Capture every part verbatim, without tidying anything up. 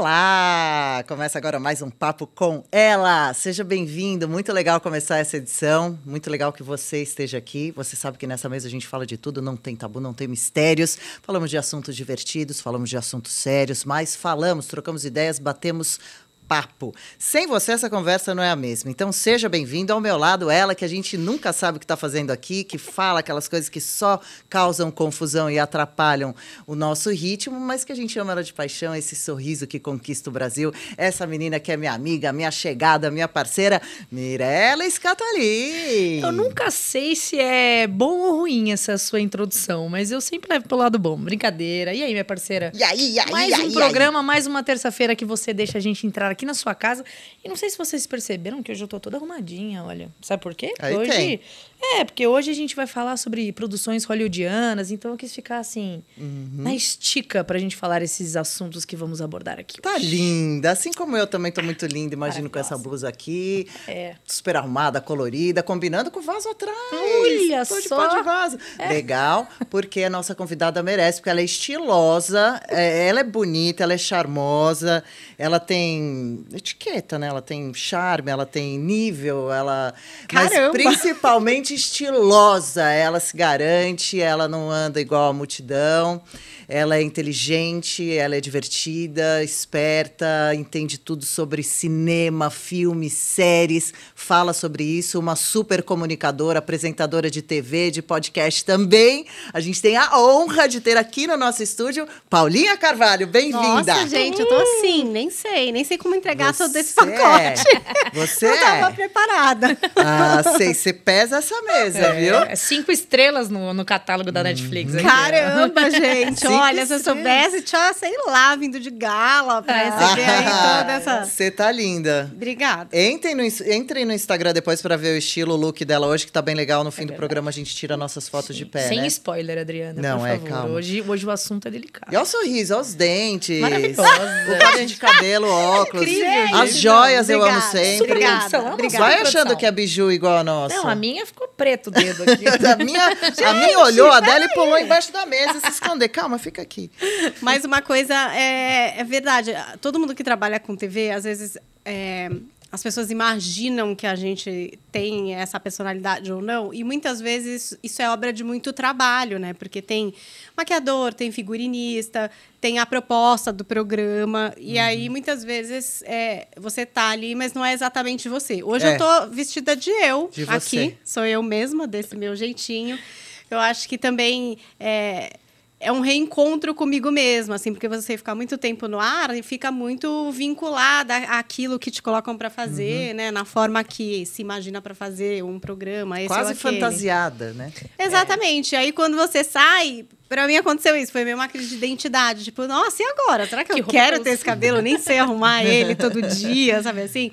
Olá! Começa agora mais um Papo com Ela. Seja bem-vindo. Muito legal começar essa edição. Muito legal que você esteja aqui. Você sabe que nessa mesa a gente fala de tudo. Não tem tabu, não tem mistérios. Falamos de assuntos divertidos, falamos de assuntos sérios, mas falamos, trocamos ideias, batemos papo. Sem você, essa conversa não é a mesma. Então, seja bem-vindo ao meu lado, ela que a gente nunca sabe o que está fazendo aqui, que fala aquelas coisas que só causam confusão e atrapalham o nosso ritmo, mas que a gente ama ela de paixão, esse sorriso que conquista o Brasil. Essa menina que é minha amiga, minha chegada, minha parceira, Mirella Scatolin. Eu nunca sei se é bom ou ruim essa sua introdução, mas eu sempre levo pro lado bom. Brincadeira. E aí, minha parceira? E aí, e aí, mais um programa, mais uma terça-feira que você deixa a gente entrar aqui aqui na sua casa. E não sei se vocês perceberam que hoje eu tô toda arrumadinha, olha. Sabe por quê? Aí hoje tem. É, porque hoje a gente vai falar sobre produções hollywoodianas, então eu quis ficar assim, uhum. na estica pra gente falar esses assuntos que vamos abordar aqui. Tá hoje. Linda, assim como eu também tô muito linda, imagino, com essa blusa aqui, é. super arrumada, colorida, combinando com o vaso atrás. Olha tô só! De pó de vaso. É. Legal, porque a nossa convidada merece, porque ela é estilosa, ela é bonita, ela é charmosa, ela tem etiqueta, né? Ela tem charme, ela tem nível, ela... Caramba. Mas principalmente estilosa. Ela se garante, ela não anda igual a multidão. Ela é inteligente, ela é divertida, esperta, entende tudo sobre cinema, filmes, séries, fala sobre isso, uma super comunicadora, apresentadora de T V, de podcast também. A gente tem a honra de ter aqui no nosso estúdio Paulinha Carvalho, bem-vinda! Nossa, gente, eu tô assim, nem sei, nem sei como entregar você todo esse pacote. É. Você não estava é. preparada. Ah, sei, você pesa essa mesa, é, viu? É. Cinco estrelas no, no catálogo da hum. Netflix. Aqui. Caramba, gente, Sim. Olha, se eu soubesse, tchau, sei lá, vindo de gala pra receber ah, aí toda essa... Você tá linda. Obrigada. Entrem no, entrem no Instagram depois pra ver o estilo, o look dela hoje, que tá bem legal. No fim é do programa a gente tira nossas fotos Sim. de pé, Sem né? spoiler, Adriana, Não, por é, favor. Calma. Hoje, hoje o assunto é delicado. E olha o sorriso, olha os dentes. Maravilhosa. O carinho de cabelo, óculos. Incrível, as joias Não, eu obrigada. amo sempre. Super obrigada. Amo obrigada. Vai produção. achando que é biju igual a nossa. Não, a minha ficou preto o dedo aqui. a, minha, gente, a minha olhou, a dela e pulou embaixo da mesa e se escondeu. Calma, fica aqui. Mas uma coisa é, é verdade. Todo mundo que trabalha com T V, às vezes, é, as pessoas imaginam que a gente tem essa personalidade ou não. E muitas vezes isso é obra de muito trabalho, né? Porque tem maquiador, tem figurinista, tem a proposta do programa. E uhum. aí, muitas vezes, é, você tá ali, mas não é exatamente você. Hoje é. eu tô vestida de eu de aqui. Você. Sou eu mesma, desse meu jeitinho. Eu acho que também... É, É um reencontro comigo mesma, assim, porque você fica muito tempo no ar e fica muito vinculada àquilo que te colocam para fazer, uhum. né? Na forma que se imagina para fazer um programa. Esse Quase fantasiada, né? Exatamente. É. Aí, quando você sai... Pra mim, aconteceu isso. Foi meio uma crise de identidade. Tipo, nossa, e agora? Será que, que eu quero ter esse cabelo? Nem sei arrumar ele todo dia, sabe assim?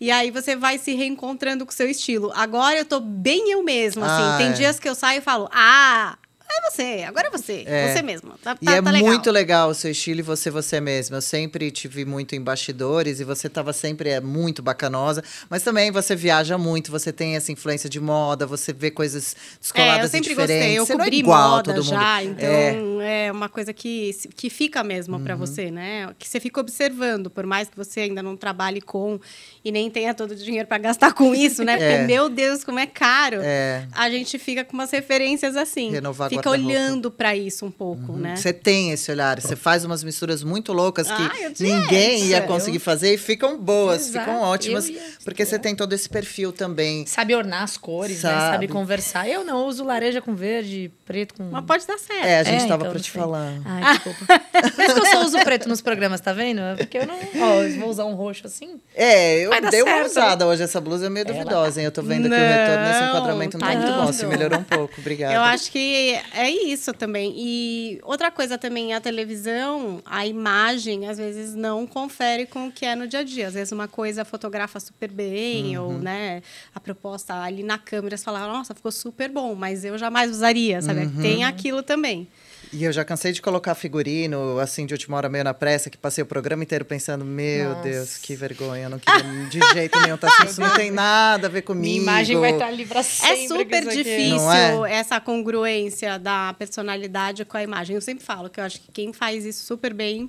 E aí, você vai se reencontrando com o seu estilo. Agora, eu tô bem eu mesma, assim. Ah, Tem é. dias que eu saio e falo... Ah... É você, agora é você, é. você mesma. Tá, e tá, é tá legal. muito legal o seu estilo e você, você mesma. Eu sempre te vi muito em bastidores e você tava sempre é, muito bacanosa. Mas também você viaja muito, você tem essa influência de moda, você vê coisas descoladas é, eu sempre e diferentes. Gostei. Eu você cobri não é igual moda todo mundo. já, então é. é uma coisa que, que fica mesmo uhum. pra você, né? Que você fica observando, por mais que você ainda não trabalhe com e nem tenha todo o dinheiro pra gastar com isso, né? Porque, é. meu Deus, como é caro. É. A gente fica com umas referências assim. Renovar Fica olhando para isso um pouco, uhum. né? Você tem esse olhar, você faz umas misturas muito loucas que ah, ninguém ia conseguir eu... fazer e ficam boas, Exato. ficam ótimas, ia... porque você tem todo esse perfil também. Sabe ornar as cores, Sabe, né? Sabe conversar. Eu não uso laranja com verde, preto com... Mas pode dar certo. É, a gente é, tava então, para te sei. falar. Ai, desculpa. Por isso que eu só uso preto nos programas, tá vendo? Porque eu não... Ó, eu vou usar um roxo assim. É, eu dei certo. uma usada hoje, essa blusa é meio Ela... duvidosa, hein? Eu tô vendo não, que o retorno nesse enquadramento não tá muito bom, se melhorou um pouco, obrigada. Eu acho que... É isso também. E outra coisa também, a televisão, a imagem, às vezes, não confere com o que é no dia a dia. Às vezes, uma coisa fotografa super bem, uhum. ou, né, a proposta ali na câmera, você fala, nossa, ficou super bom, mas eu jamais usaria, sabe? Uhum. Tem aquilo também. E eu já cansei de colocar figurino, assim, de última hora, meio na pressa, que passei o programa inteiro pensando, meu Nossa. Deus, que vergonha, eu não queria de jeito nenhum, tá, isso não tem nada a ver comigo. Minha imagem vai estar ali pra sempre. É super difícil é? essa congruência da personalidade com a imagem. Eu sempre falo que eu acho que quem faz isso super bem,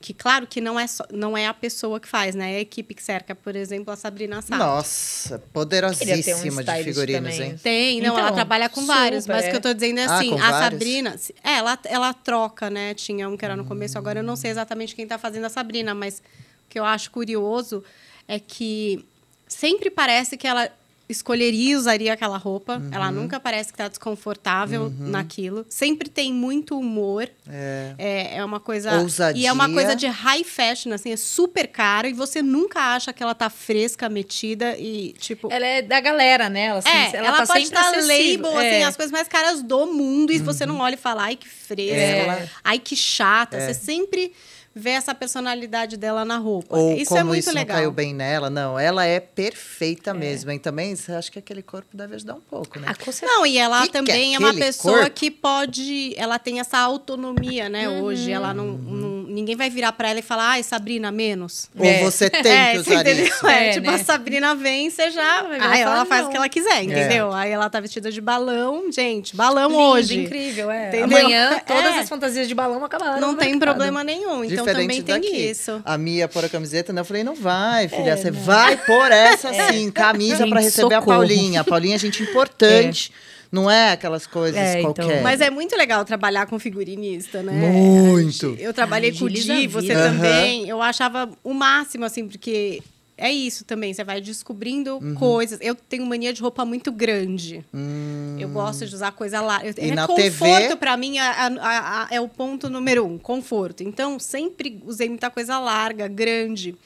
que claro que não é, só, não é a pessoa que faz, né? É a equipe que cerca, por exemplo, a Sabrina Sá. Nossa, poderosíssima de figurinos, também. Hein? Tem, não, então, ela trabalha com super, vários, mas é. O que eu tô dizendo é assim, ah, a vários? Sabrina, é, ela, ela troca, né? Tinha um que era no começo, agora eu não sei exatamente quem tá fazendo a Sabrina, mas o que eu acho curioso é que sempre parece que ela escolheria e usaria aquela roupa. Uhum. Ela nunca parece que tá desconfortável uhum. naquilo. Sempre tem muito humor. É, é, é uma coisa... Ousadia. E é uma coisa de high fashion, assim. É super caro. E você nunca acha que ela tá fresca, metida e, tipo... Ela é da galera, né? Ela, assim, é, ela, ela tá pode estar label, é. assim, as coisas mais caras do mundo. E uhum. você não olha e fala, ai, que fresca. É. Ai, que chata. É. Você sempre... ver essa personalidade dela na roupa. Ou isso como é muito isso legal. Não caiu bem nela. Não, ela é perfeita é. mesmo. E também, acho que aquele corpo deve ajudar um pouco, né? Ah, com certeza. Não, e ela que também que é uma pessoa corpo? que pode... Ela tem essa autonomia, né? Uhum. Hoje, ela não, não... Ninguém vai virar pra ela e falar, ai, Sabrina, menos. Ou é. você tem é, que usar isso. É, é, tipo, né? A Sabrina vem, você já... Aí ela faz não. o que ela quiser, entendeu? É. Aí ela tá vestida de balão. Gente, balão lindo, hoje. incrível, é. Entendeu? Amanhã, todas é. as fantasias de balão acabaram. Não tem problema nenhum, então. Então, também tem daqui. isso. A Mia pôr a camiseta, né? Eu falei, não vai, filha. É, você não. vai pôr essa, é. sim, camisa para receber socorro. a Paulinha. A Paulinha é gente importante. É. Não é aquelas coisas é, qualquer. Então. Mas é muito legal trabalhar com figurinista, né? Muito! Eu trabalhei Ai, com o Di, você uhum. também. Eu achava o máximo, assim, porque... É isso também, você vai descobrindo uhum. coisas. Eu tenho mania de roupa muito grande. Hum. Eu gosto de usar coisa larga. E é na conforto, T V... pra mim, é, é, é o ponto número um, conforto. Então, sempre usei muita coisa larga, grande.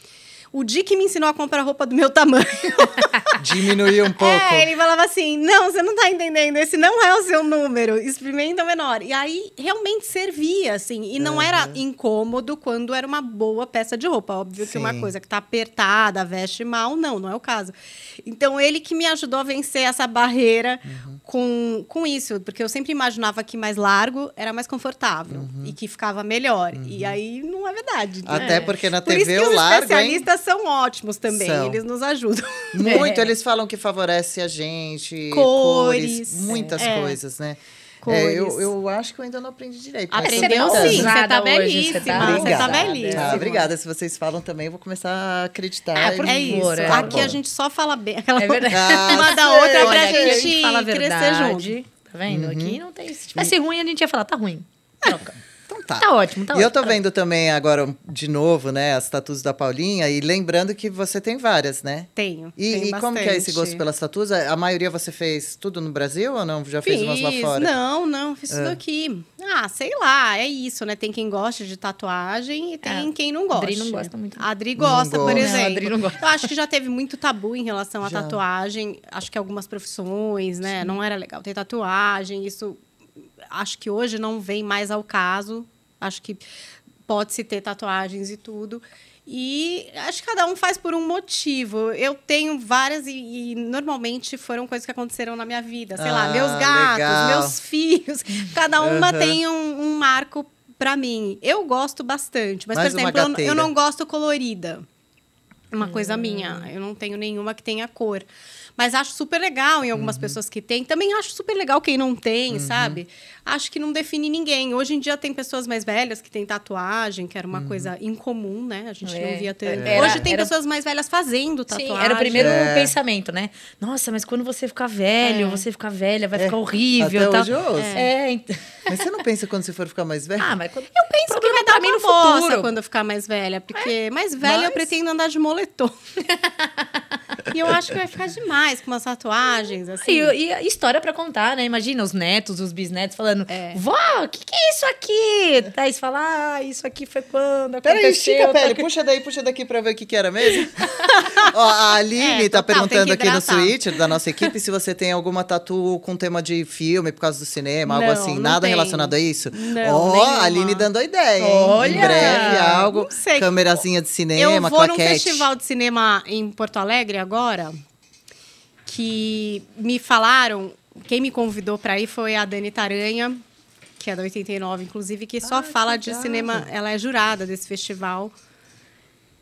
O Di que me ensinou a comprar roupa do meu tamanho. Diminuiu um pouco. É, ele falava assim, não, você não tá entendendo, esse não é o seu número, experimenta o menor. E aí, realmente servia, assim. E não uhum. era incômodo quando era uma boa peça de roupa. Óbvio Sim. que uma coisa que tá apertada, veste mal, não, não é o caso. Então, ele que me ajudou a vencer essa barreira uhum. com, com isso. Porque eu sempre imaginava que mais largo era mais confortável. Uhum. E que ficava melhor. Uhum. E aí, não é verdade. Até né? porque na Por T V o largo, especialistas são ótimos também, são. eles nos ajudam. Muito, é. eles falam que favorece a gente, cores, cores muitas é. coisas, né? É, eu, eu acho que eu ainda não aprendi direito. Aprendeu sim, você tá belíssima. Você tá, você tá belíssima. Ah, obrigada, se vocês falam também, eu vou começar a acreditar. É, por é isso, é. aqui a gente só fala bem. Aquela é verdade. Uma da outra é pra gente, gente fala a crescer junto. Tá vendo? Uhum. Aqui não tem esse tipo de... Se ruim, a gente ia falar, tá ruim. Troca. Então tá. Tá ótimo, tá ótimo. E eu tô vendo também agora, de novo, né, as tatuas da Paulinha. E lembrando que você tem várias, né? Tenho, E, tenho e como que é esse gosto pelas tatuas? A maioria você fez tudo no Brasil ou não? Já fiz, fez umas lá fora? Não, não, fiz é. tudo aqui. Ah, sei lá, é isso, né? Tem quem gosta de tatuagem e tem é. quem não gosta. A Adri não gosta muito. A Adri gosta, não por gosta. exemplo. Não, a Adri não gosta. Eu acho que já teve muito tabu em relação à já. tatuagem. Acho que algumas profissões, né? Sim. Não era legal ter tatuagem, isso... Acho que hoje não vem mais ao caso. Acho que pode-se ter tatuagens e tudo. E acho que cada um faz por um motivo. Eu tenho várias e, e normalmente foram coisas que aconteceram na minha vida. Sei ah, lá, meus gatos, legal. meus filhos. Cada uma uhum. tem um, um marco pra mim. Eu gosto bastante. Mas, mais por exemplo, eu, eu não gosto colorida. Uma hum. coisa minha. Eu não tenho nenhuma que tenha cor. Mas acho super legal em algumas uhum. pessoas que têm. Também acho super legal quem não tem, uhum. sabe? Acho que não define ninguém. Hoje em dia tem pessoas mais velhas que têm tatuagem, que era uma uhum. coisa incomum, né? A gente é. não via tanto. É. Hoje tem era... pessoas mais velhas fazendo tatuagem. Sim, era o primeiro é. pensamento, né? Nossa, mas quando você ficar velho, é. você ficar velha, vai é. ficar horrível. Até hoje eu ouço. É. É, então... Mas você não pensa quando você for ficar mais velha? Ah, mas quando... Eu penso que vai dar uma moça quando eu ficar mais velha. Porque é. mais velha mas... eu pretendo andar de moletom. E eu acho que vai ficar demais com umas tatuagens, assim. E, e história pra contar, né? Imagina os netos, os bisnetos falando, é. vó, o que, que é isso aqui? Daí você fala, ah, isso aqui foi quando aconteceu. Peraí, estica a pele, tá... puxa daí, puxa daqui pra ver o que, que era mesmo. Ó, a Aline é, tá total, perguntando aqui no Twitter da nossa equipe se você tem alguma tatu com tema de filme, por causa do cinema, não, algo assim. Nada tem. relacionado a isso? Ó, oh, a Aline dando a ideia, hein? Olha, em breve, algo, câmerazinha de cinema, claquete. Eu vou num festival de cinema em Porto Alegre agora. Agora, que me falaram, quem me convidou para ir foi a Dani Taranha, que é da oitenta e nove, inclusive, que só ah, fala que de cinema, ela é jurada desse festival.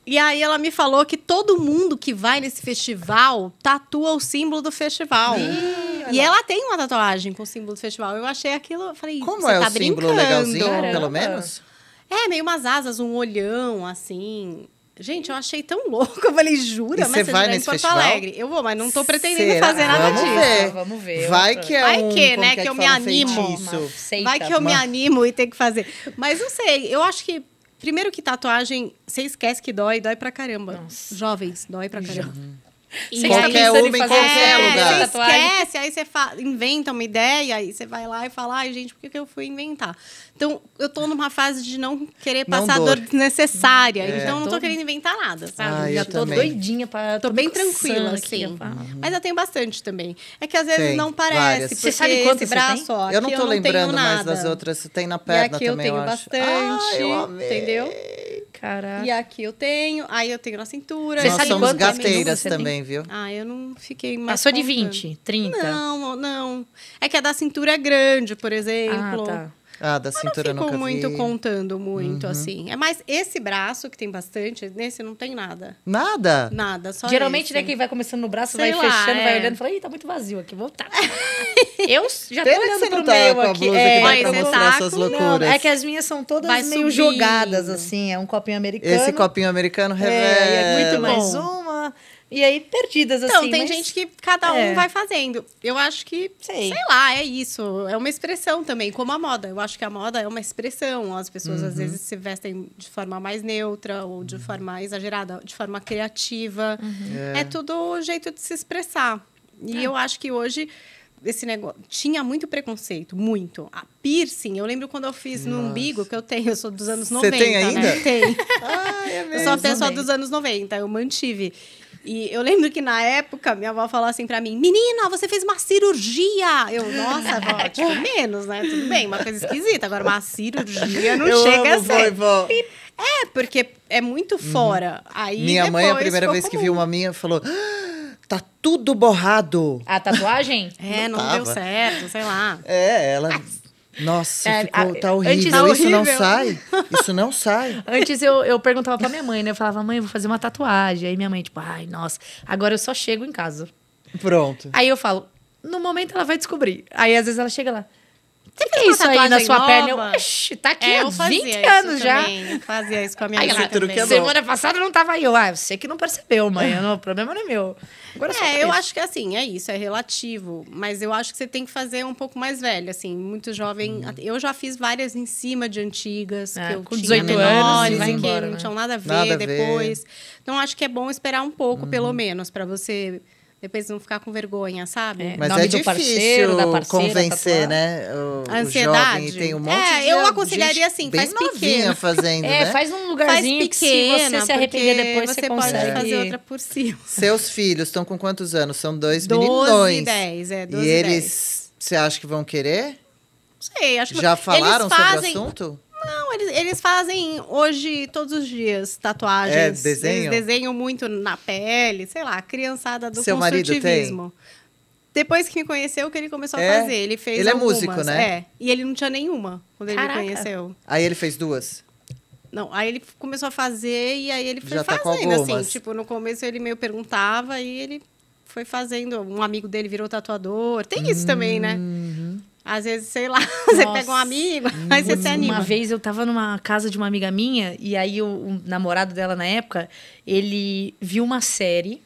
E aí ela me falou que todo mundo que vai nesse festival tatua o símbolo do festival. Hum, e ela tem uma tatuagem com o símbolo do festival. Eu achei aquilo, eu falei, como você é tá o brincando? Símbolo legalzinho, Caramba. pelo menos? É, meio umas asas, um olhão, assim. Gente, eu achei tão louco. Eu falei, jura? E mas você vai nesse Porto festival? Alegre. Eu vou, mas não tô pretendendo Será? fazer nada vamos disso. Ver. Vamos ver. Vai que é vai um... Vai que, né? Que, que eu me animo. Feitiço, vai que eu uma... me animo e tenho que fazer. Mas não sei, eu acho que... Primeiro que tatuagem, você esquece que dói. Dói pra caramba. Nossa. Jovens, dói pra caramba. Uhum. E qualquer homem, fazer qualquer é, lugar. Você esquece, aí você inventa uma ideia, aí você vai lá e fala, ai, gente, por que eu fui inventar? Então, eu tô numa fase de não querer passar não dor desnecessária. É, então, eu não tô, tô querendo inventar nada, sabe? Ah, eu já tô também. doidinha pra... Tô, tô bem tranquila, assim. Aqui, uhum. Mas eu tenho bastante também. É que às vezes tem, não parece, você sabe quanto esse braço, tem? Ó, eu não tô eu não lembrando mais das outras. Tem na perna também, eu tenho eu acho. bastante, ah, eu entendeu? Caraca. E aqui eu tenho, aí eu tenho na cintura. Nós somos gasteiras também, viu? Ah, eu não fiquei mais... Passou de vinte, trinta? Não, não. É que a da cintura é grande, por exemplo. Ah, tá. Ah, da cintura eu nunca vi. Eu não fico muito contando muito, uhum. assim. É mais esse braço, que tem bastante, nesse não tem nada. Nada? Nada, só geralmente, esse. né, quem vai começando no braço, Sei vai lá, fechando, é. vai olhando e fala, ih, tá muito vazio aqui, vou voltar. eu já tô olhando pro meu aqui. É, vai pra mostrar suas loucuras. É que as minhas são todas vai meio subindo. jogadas, assim. É um copinho americano. Esse copinho americano revela. É, é muito mais uma... E aí, perdidas, então, assim. Então, tem mas... gente que cada um é. vai fazendo. Eu acho que, sei. sei lá, é isso. É uma expressão também, como a moda. Eu acho que a moda é uma expressão. As pessoas, uhum. às vezes, se vestem de forma mais neutra ou de forma exagerada, de forma criativa. Uhum. É. é tudo o jeito de se expressar. E é. eu acho que hoje... Esse negócio... Tinha muito preconceito, muito. A piercing, eu lembro quando eu fiz Nossa. no umbigo, que eu tenho, eu sou dos anos noventa. Você tem ainda? Né? Tem. Ai, é mesmo. Eu sou uma pessoa dos anos noventa, eu mantive. E eu lembro que, na época, minha avó falou assim pra mim, menina, você fez uma cirurgia! Eu, nossa, avó, tipo, menos, né? Tudo bem, uma coisa esquisita. Agora, uma cirurgia não eu chega amo, a ser. Vó, vó. É, porque é muito fora. Uhum. Aí, minha mãe, a primeira vez comum. que viu uma minha, falou... Tá tudo borrado. A tatuagem? é, não, não deu certo, sei lá. É, ela... Nossa, é, ficou, a, tá horrível. Tá horrível. Isso não sai, isso não sai. Antes eu, eu perguntava pra minha mãe, né? Eu falava, mãe, eu vou fazer uma tatuagem. Aí minha mãe, tipo, ai, nossa, agora eu só chego em casa. Pronto. Aí eu falo, no momento ela vai descobrir. Aí às vezes ela chega lá, você tem isso aí na sua nova? perna? Eu, oxi, tá aqui é, há vinte anos já. Eu fazia isso com a minha mãe também. Semana passada não tava eu. Ah, você que não percebeu, mãe. Não, o problema não é meu. Agora é, eu isso. acho que assim, é isso, é relativo. Mas eu acho que você tem que fazer um pouco mais velho, assim. Muito jovem. Hum. Eu já fiz várias em cima de antigas. É, que eu com dezoito menores, anos, que embora, não né? tinham nada a ver nada depois. A ver. Então, acho que é bom esperar um pouco, hum. pelo menos, pra você... Depois não ficar com vergonha, sabe? É, mas é difícil parceiro, da parceira, convencer, né? O, a ansiedade. O jovem tem um monte é, de... É, eu aconselharia assim, faz pequena. fazendo, é, né? faz um lugarzinho faz pequena, que se você se arrepender depois, você, você pode consegue. fazer outra por cima. Seus filhos estão com quantos anos? São dois meninões. doze e dez, é, doze e eles, você acha que vão querer? Não sei, acho que... Já falaram eles fazem... sobre o assunto? Não, eles, eles fazem hoje, todos os dias, tatuagens. É, desenho? Eles desenham muito na pele, sei lá, a criançada do Seu construtivismo. Marido tem? Depois que me conheceu, que ele começou é. a fazer. Ele fez Ele algumas, é músico, né? É, e ele não tinha nenhuma quando Caraca. ele me conheceu. Aí ele fez duas? Não, aí ele começou a fazer e aí ele foi Já fazendo, tá com algumas. assim. Tipo, no começo ele meio perguntava e ele foi fazendo. Um amigo dele virou tatuador. Tem isso hum. também, né? Às vezes, sei lá, Nossa. você pega um amigo, aí você se anima. Uma vez eu tava numa casa de uma amiga minha, e aí o, o namorado dela na época, ele viu uma série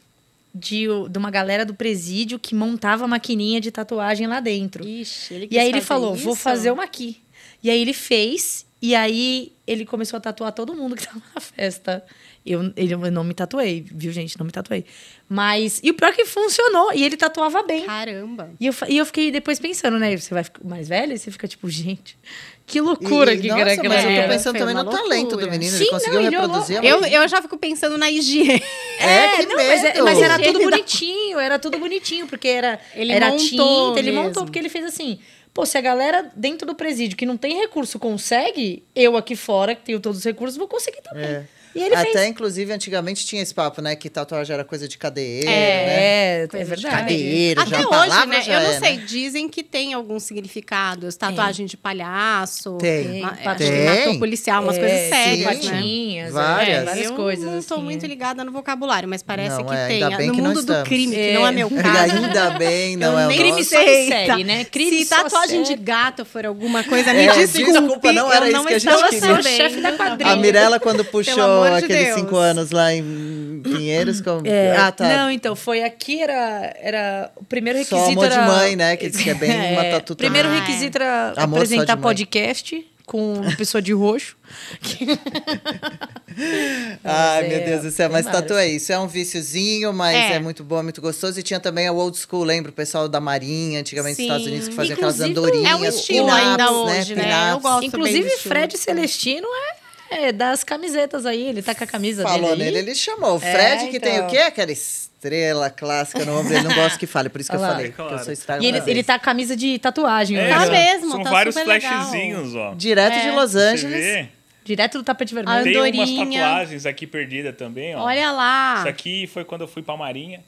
de, de uma galera do presídio que montava maquininha de tatuagem lá dentro. Ixi, ele quis E aí ele falou, isso? vou fazer uma aqui. E aí ele fez, e aí ele começou a tatuar todo mundo que tava na festa. Eu, ele, eu não me tatuei, viu, gente? Não me tatuei. Mas... E o pior é que funcionou. E ele tatuava bem. Caramba. E eu, e eu fiquei depois pensando, né? Você vai mais velha e você fica tipo, gente... Que loucura e, que nossa, que mas eu tô pensando também no loucura. talento do menino. Sim, ele conseguiu não, reproduzir. Eu, eu, eu já fico pensando na higiene. É, é, não, mas, é mas era tudo bonitinho. Era tudo bonitinho, porque era, ele era montou tinta. Ele mesmo. montou, porque ele fez assim... Pô, se a galera dentro do presídio que não tem recurso consegue, eu aqui fora, que tenho todos os recursos, vou conseguir também. É. E ele Até, fez... inclusive, antigamente tinha esse papo, né? Que tatuagem era coisa de cadeiro, é, né? Coisa é, verdade. Cadeiro, Até já hoje, palavra, né? Já eu é, não sei, né? Dizem que tem algum significado. Tatuagem tem. de palhaço. Tem. Uma, tem. Tem. Matou policial, umas é, coisas sérias, sim, né? Tinhas, várias. É, várias eu coisas, não estou assim, muito ligada no vocabulário, mas parece não, que é, tem. Ainda bem no que mundo não estamos. do crime, é. que não é meu caso. Ainda bem, não eu é o crime nosso. Crime só série, né? Crime Se tatuagem de gato for alguma coisa, me desculpa. Não era isso que a gente queria. Eu sou chefe da quadrilha. A Mirella, quando puxou aqueles Deus. cinco anos lá em Pinheiros... Como... É. Ah, tá. Não, então, foi aqui, era... era o primeiro requisito Só amor era... de mãe, né? Que diz que é bem é. uma tatu. Primeiro ah, requisito era amor apresentar podcast com pessoa de roxo. Ai, é, meu Deus do céu. Mas tatu é isso. É um viciozinho, mas é. é muito bom, é muito gostoso. E tinha também o old school, lembra? O pessoal da Marinha, antigamente nos Estados Unidos, que fazia Inclusive, aquelas andorinhas. É um estilo pinaps, ainda hoje, né? né? Eu gosto Inclusive, bem Fred Celestino é... É, das camisetas aí, ele tá com a camisa Falou dele. Falou nele, ele chamou. O Fred, é, que então. tem o quê? Aquela estrela clássica no ombro, ele não gosta que fale, por isso que Olá, eu falei. É claro. que eu sou estrela e ele, ele tá com a camisa de tatuagem. É, tá mesmo, são tá vários flashzinhos, ó. Direto é. de Los Angeles. Direto do tapete vermelho. Tem Andorinha. umas tatuagens aqui perdidas também, ó. Olha lá. Isso aqui foi quando eu fui pra Marinha.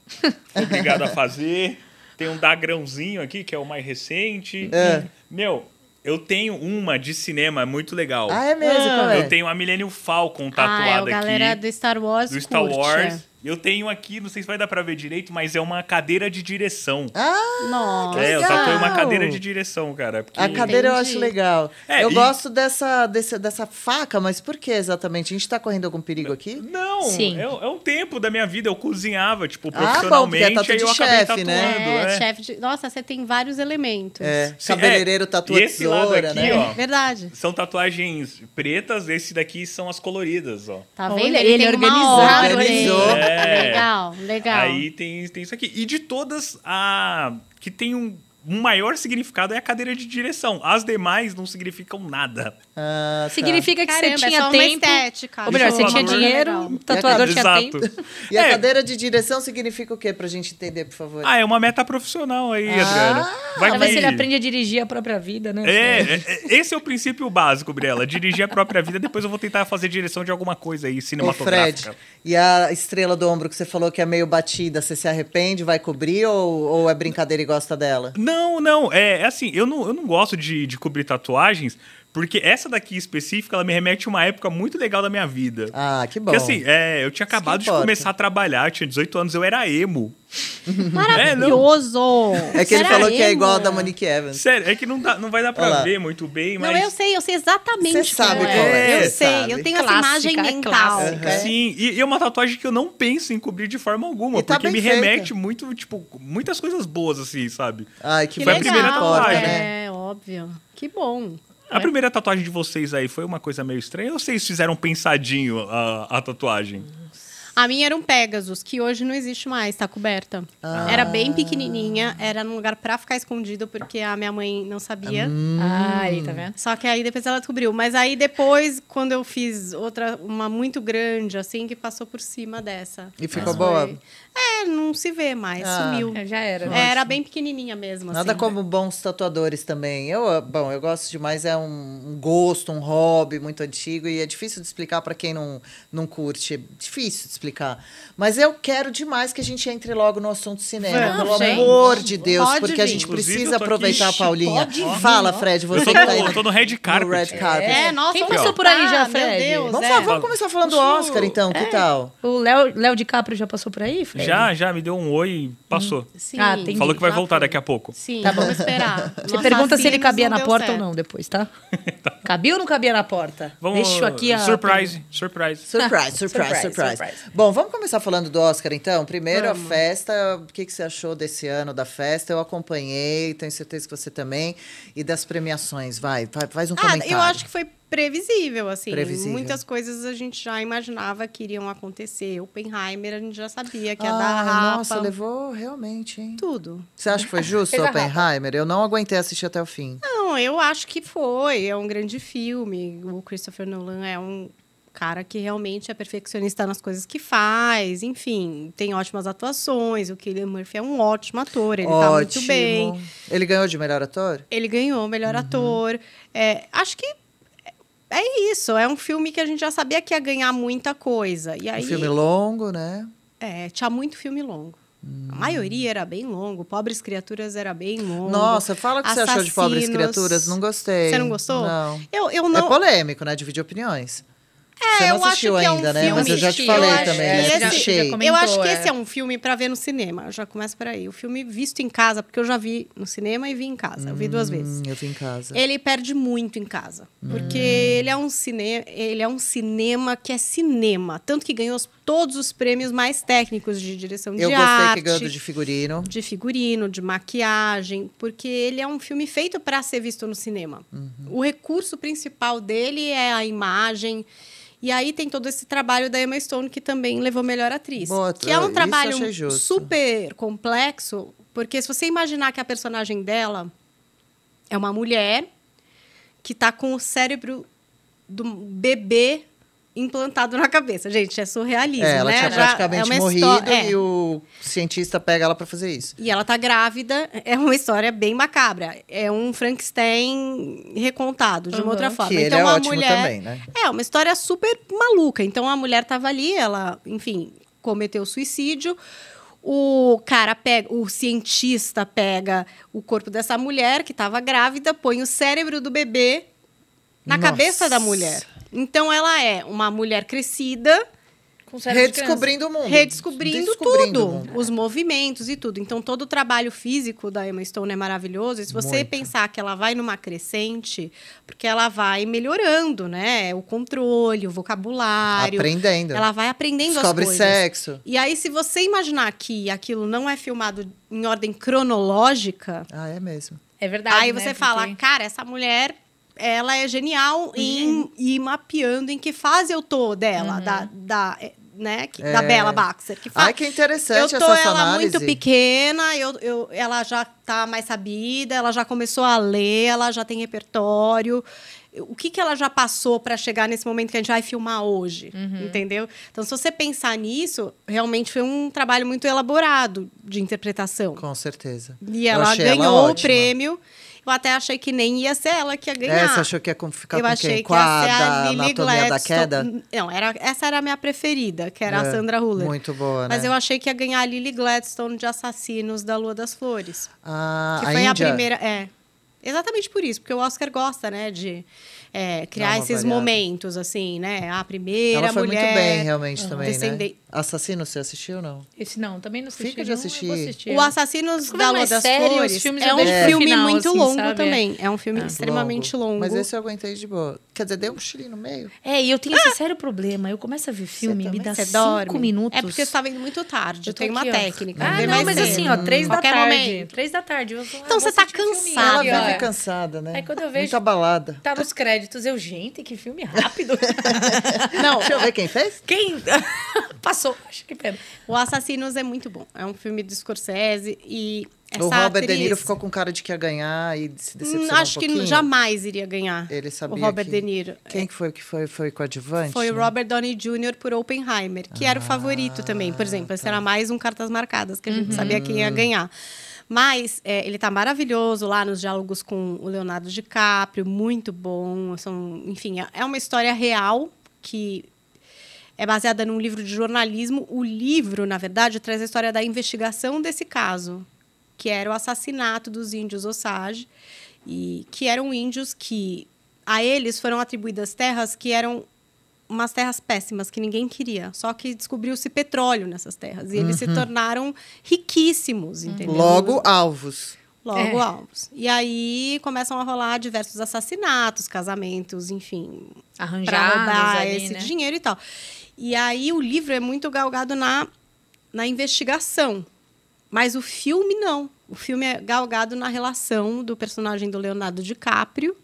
Fui obrigado a fazer. Tem um dagrãozinho aqui, que é o mais recente. É. E, meu... Eu tenho uma de cinema muito legal. Ah, é mesmo? Ah, eu tenho a Millennium Falcon tatuada aqui. Ah, é a galera aqui, do Star Wars Do Star curte. Wars. Eu tenho aqui, não sei se vai dar pra ver direito, mas é uma cadeira de direção. Ah, nossa, É, legal. eu tatuei uma cadeira de direção, cara. Porque... A cadeira Entendi. eu acho legal. É, eu e... gosto dessa, dessa, dessa faca, mas por que exatamente? A gente tá correndo algum perigo aqui? Não, Sim. É, é um tempo da minha vida. Eu cozinhava, tipo, profissionalmente. Ah, bom, porque é tatu de eu acabei chefe, tatuando, né? É, é. Chefe de... Nossa, você tem vários elementos. É, cabeleireiro, tatuador, né? E esse lado aqui, né? ó. Verdade. São tatuagens pretas. Esse daqui são as coloridas, ó. Tá vendo? Olha, ele ele organizou. Organizou. É. É. Legal, legal. Aí tem, tem isso aqui. E de todas, a que tem um, um maior significado é a cadeira de direção. As demais não significam nada. Ah, tá. Significa que Caramba, você tinha é só tempo. Uma estética. Ou melhor, você tinha dinheiro, o tatuador tinha Exato. tempo. E a é. cadeira de direção significa o quê? Pra gente entender, por favor. Ah, é uma meta profissional aí, ah, Adriana. Vai talvez que... ele aprende a dirigir a própria vida, né? É, é. Esse é o princípio básico, Briela. Dirigir a própria vida. Depois eu vou tentar fazer direção de alguma coisa aí, cinematográfica. Ô, Fred, e a estrela do ombro que você falou que é meio batida, você se arrepende, vai cobrir ou, ou é brincadeira e gosta dela? Não, não. É, é assim, eu não, eu não gosto de, de cobrir tatuagens... Porque essa daqui específica, ela me remete a uma época muito legal da minha vida. Ah, que bom. Porque assim, é, eu tinha acabado de começar a trabalhar, tinha dezoito anos, eu era emo. Maravilhoso! É, é que ele era falou emo. que é igual a da Monique Evans. Sério, é que não, dá, não vai dar pra Olá. ver muito bem, mas... Não, eu sei, eu sei exatamente. Você sabe qual é. é. Eu sei, sabe. eu tenho clássica, essa imagem mental. É clássica, é. Sim, e, e é uma tatuagem que eu não penso em cobrir de forma alguma, e porque tá me feita. remete muito, tipo, muitas coisas boas, assim, sabe? Ai, que, que foi legal. Foi a primeira tatuagem. Né? É, óbvio. Que bom. A primeira tatuagem de vocês aí foi uma coisa meio estranha ou vocês fizeram pensadinho a, a tatuagem? A minha era um Pegasus, que hoje não existe mais, tá coberta. Ah. Era bem pequenininha, era num lugar pra ficar escondido, porque a minha mãe não sabia. Hum. Ah, aí, tá vendo? Só que aí depois ela descobriu. Mas aí depois, quando eu fiz outra, uma muito grande, assim, que passou por cima dessa. E ficou Mas boa? Foi... É, não se vê mais, ah, sumiu. Já era. Né? Era bem pequenininha mesmo, assim. Nada como bons tatuadores também. Eu, bom, eu gosto demais, é um gosto, um hobby muito antigo, e é difícil de explicar pra quem não, não curte. É difícil de explicar. Mas eu quero demais que a gente entre logo no assunto cinema. Não, pelo gente, amor de Deus, porque vir. a gente Inclusive, precisa aproveitar aqui, a Paulinha. Fala, Fred, você que tá aí. Eu tô no red carpet. No red carpet. É, nossa, Quem passou por aí já, Fred? Deus, vamos, é. falar, vamos começar falando do Oscar, então, é. que tal? O Léo DiCaprio já passou por aí, Fred? Já, já, me deu um oi e passou. Sim. Ah, entendi. Falou que vai voltar daqui a pouco. Sim, tá bom. Vamos esperar. Você nossa, pergunta se ele cabia na porta certo. ou não depois, tá? tá? Cabia ou não cabia na porta? Vamos, Deixo aqui a... Surprise, surprise. Surprise, surprise, surprise. Bom, vamos começar falando do Oscar, então. Primeiro, vamos. a festa. O que, que você achou desse ano da festa? Eu acompanhei, tenho certeza que você também. E das premiações, vai, faz um ah, comentário. Eu acho que foi previsível, assim. Previsível. Muitas coisas a gente já imaginava que iriam acontecer. Oppenheimer, a gente já sabia que ia ah, dar rapa. Nossa, levou realmente, hein? Tudo. Você acha que foi justo, Oppenheimer? Eu não aguentei assistir até o fim. Não, eu acho que foi. É um grande filme. O Christopher Nolan é um... cara que realmente é perfeccionista nas coisas que faz, enfim, tem ótimas atuações, o Cillian Murphy é um ótimo ator, ele ótimo. tá muito bem. Ele ganhou de melhor ator? Ele ganhou melhor uhum. ator. É, acho que é isso, é um filme que a gente já sabia que ia ganhar muita coisa. E aí, um filme longo, né? É, tinha muito filme longo. Hum. A maioria era bem longo. Pobres Criaturas era bem longo. Nossa, fala o que Assassinos. Você achou de Pobres Criaturas. Não gostei. Você não gostou? Não. Eu, eu não... É polêmico, né? Dividir opiniões. É, você não assistiu ainda, né? Mas eu já te falei também. Eu acho que esse é um filme para ver no cinema. Eu já começo por aí. O filme visto em casa, porque eu já vi no cinema e vi em casa. Hum, eu vi duas vezes. Eu vi em casa. Ele perde muito em casa, hum. porque ele é um cinema, ele é um cinema que é cinema, tanto que ganhou todos os prêmios mais técnicos de direção de arte. Eu gostei que ganhou de figurino, de figurino, de maquiagem, porque ele é um filme feito para ser visto no cinema. Uhum. O recurso principal dele é a imagem. E aí tem todo esse trabalho da Emma Stone, que também levou melhor atriz. Boa, que é um trabalho super complexo, porque se você imaginar que a personagem dela é uma mulher que está com o cérebro do bebê implantado na cabeça. Gente, é surrealismo, é, ela né? Ela tinha praticamente é morrido é. e o cientista pega ela para fazer isso. E ela tá grávida. É uma história bem macabra. É um Frankenstein recontado, de uhum. uma outra forma. Que então, ele é ótimo mulher... também, né? É, uma história super maluca. Então, a mulher tava ali, ela, enfim, cometeu suicídio. O cara pega, o cientista pega o corpo dessa mulher que tava grávida, põe o cérebro do bebê na Nossa. Cabeça da mulher. Então, ela é uma mulher crescida... Redescobrindo o mundo. Redescobrindo tudo. O mundo. Os movimentos e tudo. Então, todo o trabalho físico da Emma Stone é maravilhoso. E se você Muito. Pensar que ela vai numa crescente, porque ela vai melhorando, né? O controle, o vocabulário. Aprendendo. Ela vai aprendendo Descobre as coisas. Descobre sexo. E aí, se você imaginar que aquilo não é filmado em ordem cronológica... Ah, é mesmo. É verdade, Aí né? você porque... fala, cara, essa mulher... Ela é genial em ir mapeando em que fase eu tô dela, uhum. da, da, né, que, é. da Bela Baxter. Que Ai, que interessante essa análise. Eu tô ela análise. muito pequena, eu, eu, ela já tá mais sabida, ela já começou a ler, ela já tem repertório. O que, que ela já passou para chegar nesse momento que a gente vai filmar hoje, uhum. entendeu? Então, se você pensar nisso, realmente foi um trabalho muito elaborado de interpretação. Com certeza. E ela ganhou ela o prêmio... Eu até achei que nem ia ser ela que ia ganhar. É, você achou que ia ficar eu com quem? Com que a, a Lily Gladstone. Não, era, essa era a minha preferida, que era é, a Sandra Hüller. Muito boa, Mas né? eu achei que ia ganhar a Lily Gladstone de Assassinos da Lua das Flores. Ah, que foi a, a primeira. É, exatamente por isso, porque o Oscar gosta, né, de é, criar esses variada. momentos, assim, né? A primeira ela foi mulher... muito bem, realmente, uhum. também, Descende... né? Assassinos, você assistiu ou não? Esse não, também não assisti. Fica de assistir. assistir. O Assassinos da Lua das Flores é um é. filme final, muito assim, longo sabe? também. É um filme é. extremamente longo. longo. Mas esse eu aguentei de boa. Quer dizer, deu um cochilinho no meio. É, e eu tenho ah. esse sério problema. Eu começo a ver filme, você me dá cinco dorme. minutos. É porque você está vendo muito tarde. Eu tenho uma ó. técnica. Ah, não, mas cedo. assim, ó, três hum. da tarde. Três da tarde. Eu vou, então, você está cansada. Ela vive cansada, né? Aí quando eu vejo... Muito abalada. Tá nos créditos. Eu, gente, que filme rápido. Não. Deixa eu ver quem fez. Quem... Passou, acho que pena. O Assassinos é muito bom. É um filme de Scorsese e essa O Robert atriz... De Niro ficou com cara de que ia ganhar e se decepcionou Acho um pouquinho. que jamais iria ganhar Ele sabia o Robert que... De Niro. Quem é. que foi que foi, foi coadjuvante? Foi o né? Robert Downey Júnior por Oppenheimer, que ah, era o favorito também. Por exemplo, tá. esse era mais um Cartas Marcadas, que a gente uhum. sabia quem ia ganhar. Mas é, ele tá maravilhoso lá nos diálogos com o Leonardo DiCaprio, muito bom. São, enfim, é uma história real que... É baseada num livro de jornalismo. O livro, na verdade, traz a história da investigação desse caso, que era o assassinato dos índios Osage, e que eram índios que a eles foram atribuídas terras que eram umas terras péssimas, que ninguém queria. Só que descobriu-se petróleo nessas terras. E eles uhum. se tornaram riquíssimos, entendeu? Logo, alvos. Logo, é. alvos. E aí começam a rolar diversos assassinatos, casamentos, enfim... Arranjados pra roubar ali, esse né? dinheiro e tal. E aí o livro é muito galgado na, na investigação. Mas o filme não. O filme é galgado na relação do personagem do Leonardo DiCaprio,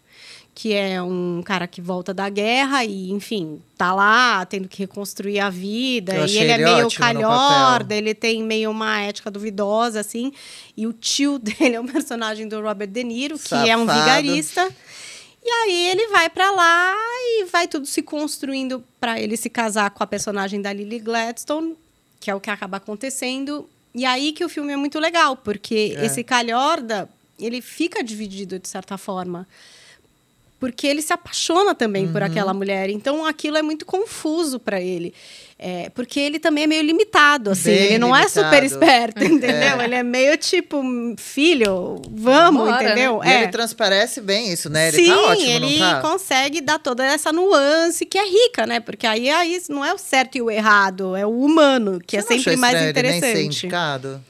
que é um cara que volta da guerra e, enfim, tá lá tendo que reconstruir a vida. Eu e ele é meio calhorda, ele tem meio uma ética duvidosa, assim. E o tio dele é um personagem do Robert De Niro, Safado. que é um vigarista. E aí ele vai para lá e vai tudo se construindo para ele se casar com a personagem da Lily Gladstone, que é o que acaba acontecendo. E aí que o filme é muito legal, porque é. esse calhorda, ele fica dividido de certa forma. porque ele se apaixona também uhum. por aquela mulher. Então, aquilo é muito confuso para ele. É, porque ele também é meio limitado, assim. Bem ele não limitado. É super esperto, entendeu? É. Ele é meio tipo, filho, vamos, Bora, entendeu? Né? É. E ele transparece bem isso, né? Ele Sim, tá ótimo, ele não tá? consegue dar toda essa nuance que é rica, né? Porque aí, aí não é o certo e o errado, é o humano, que Você é sempre achou mais estranho, interessante. Ele nem ser indicado?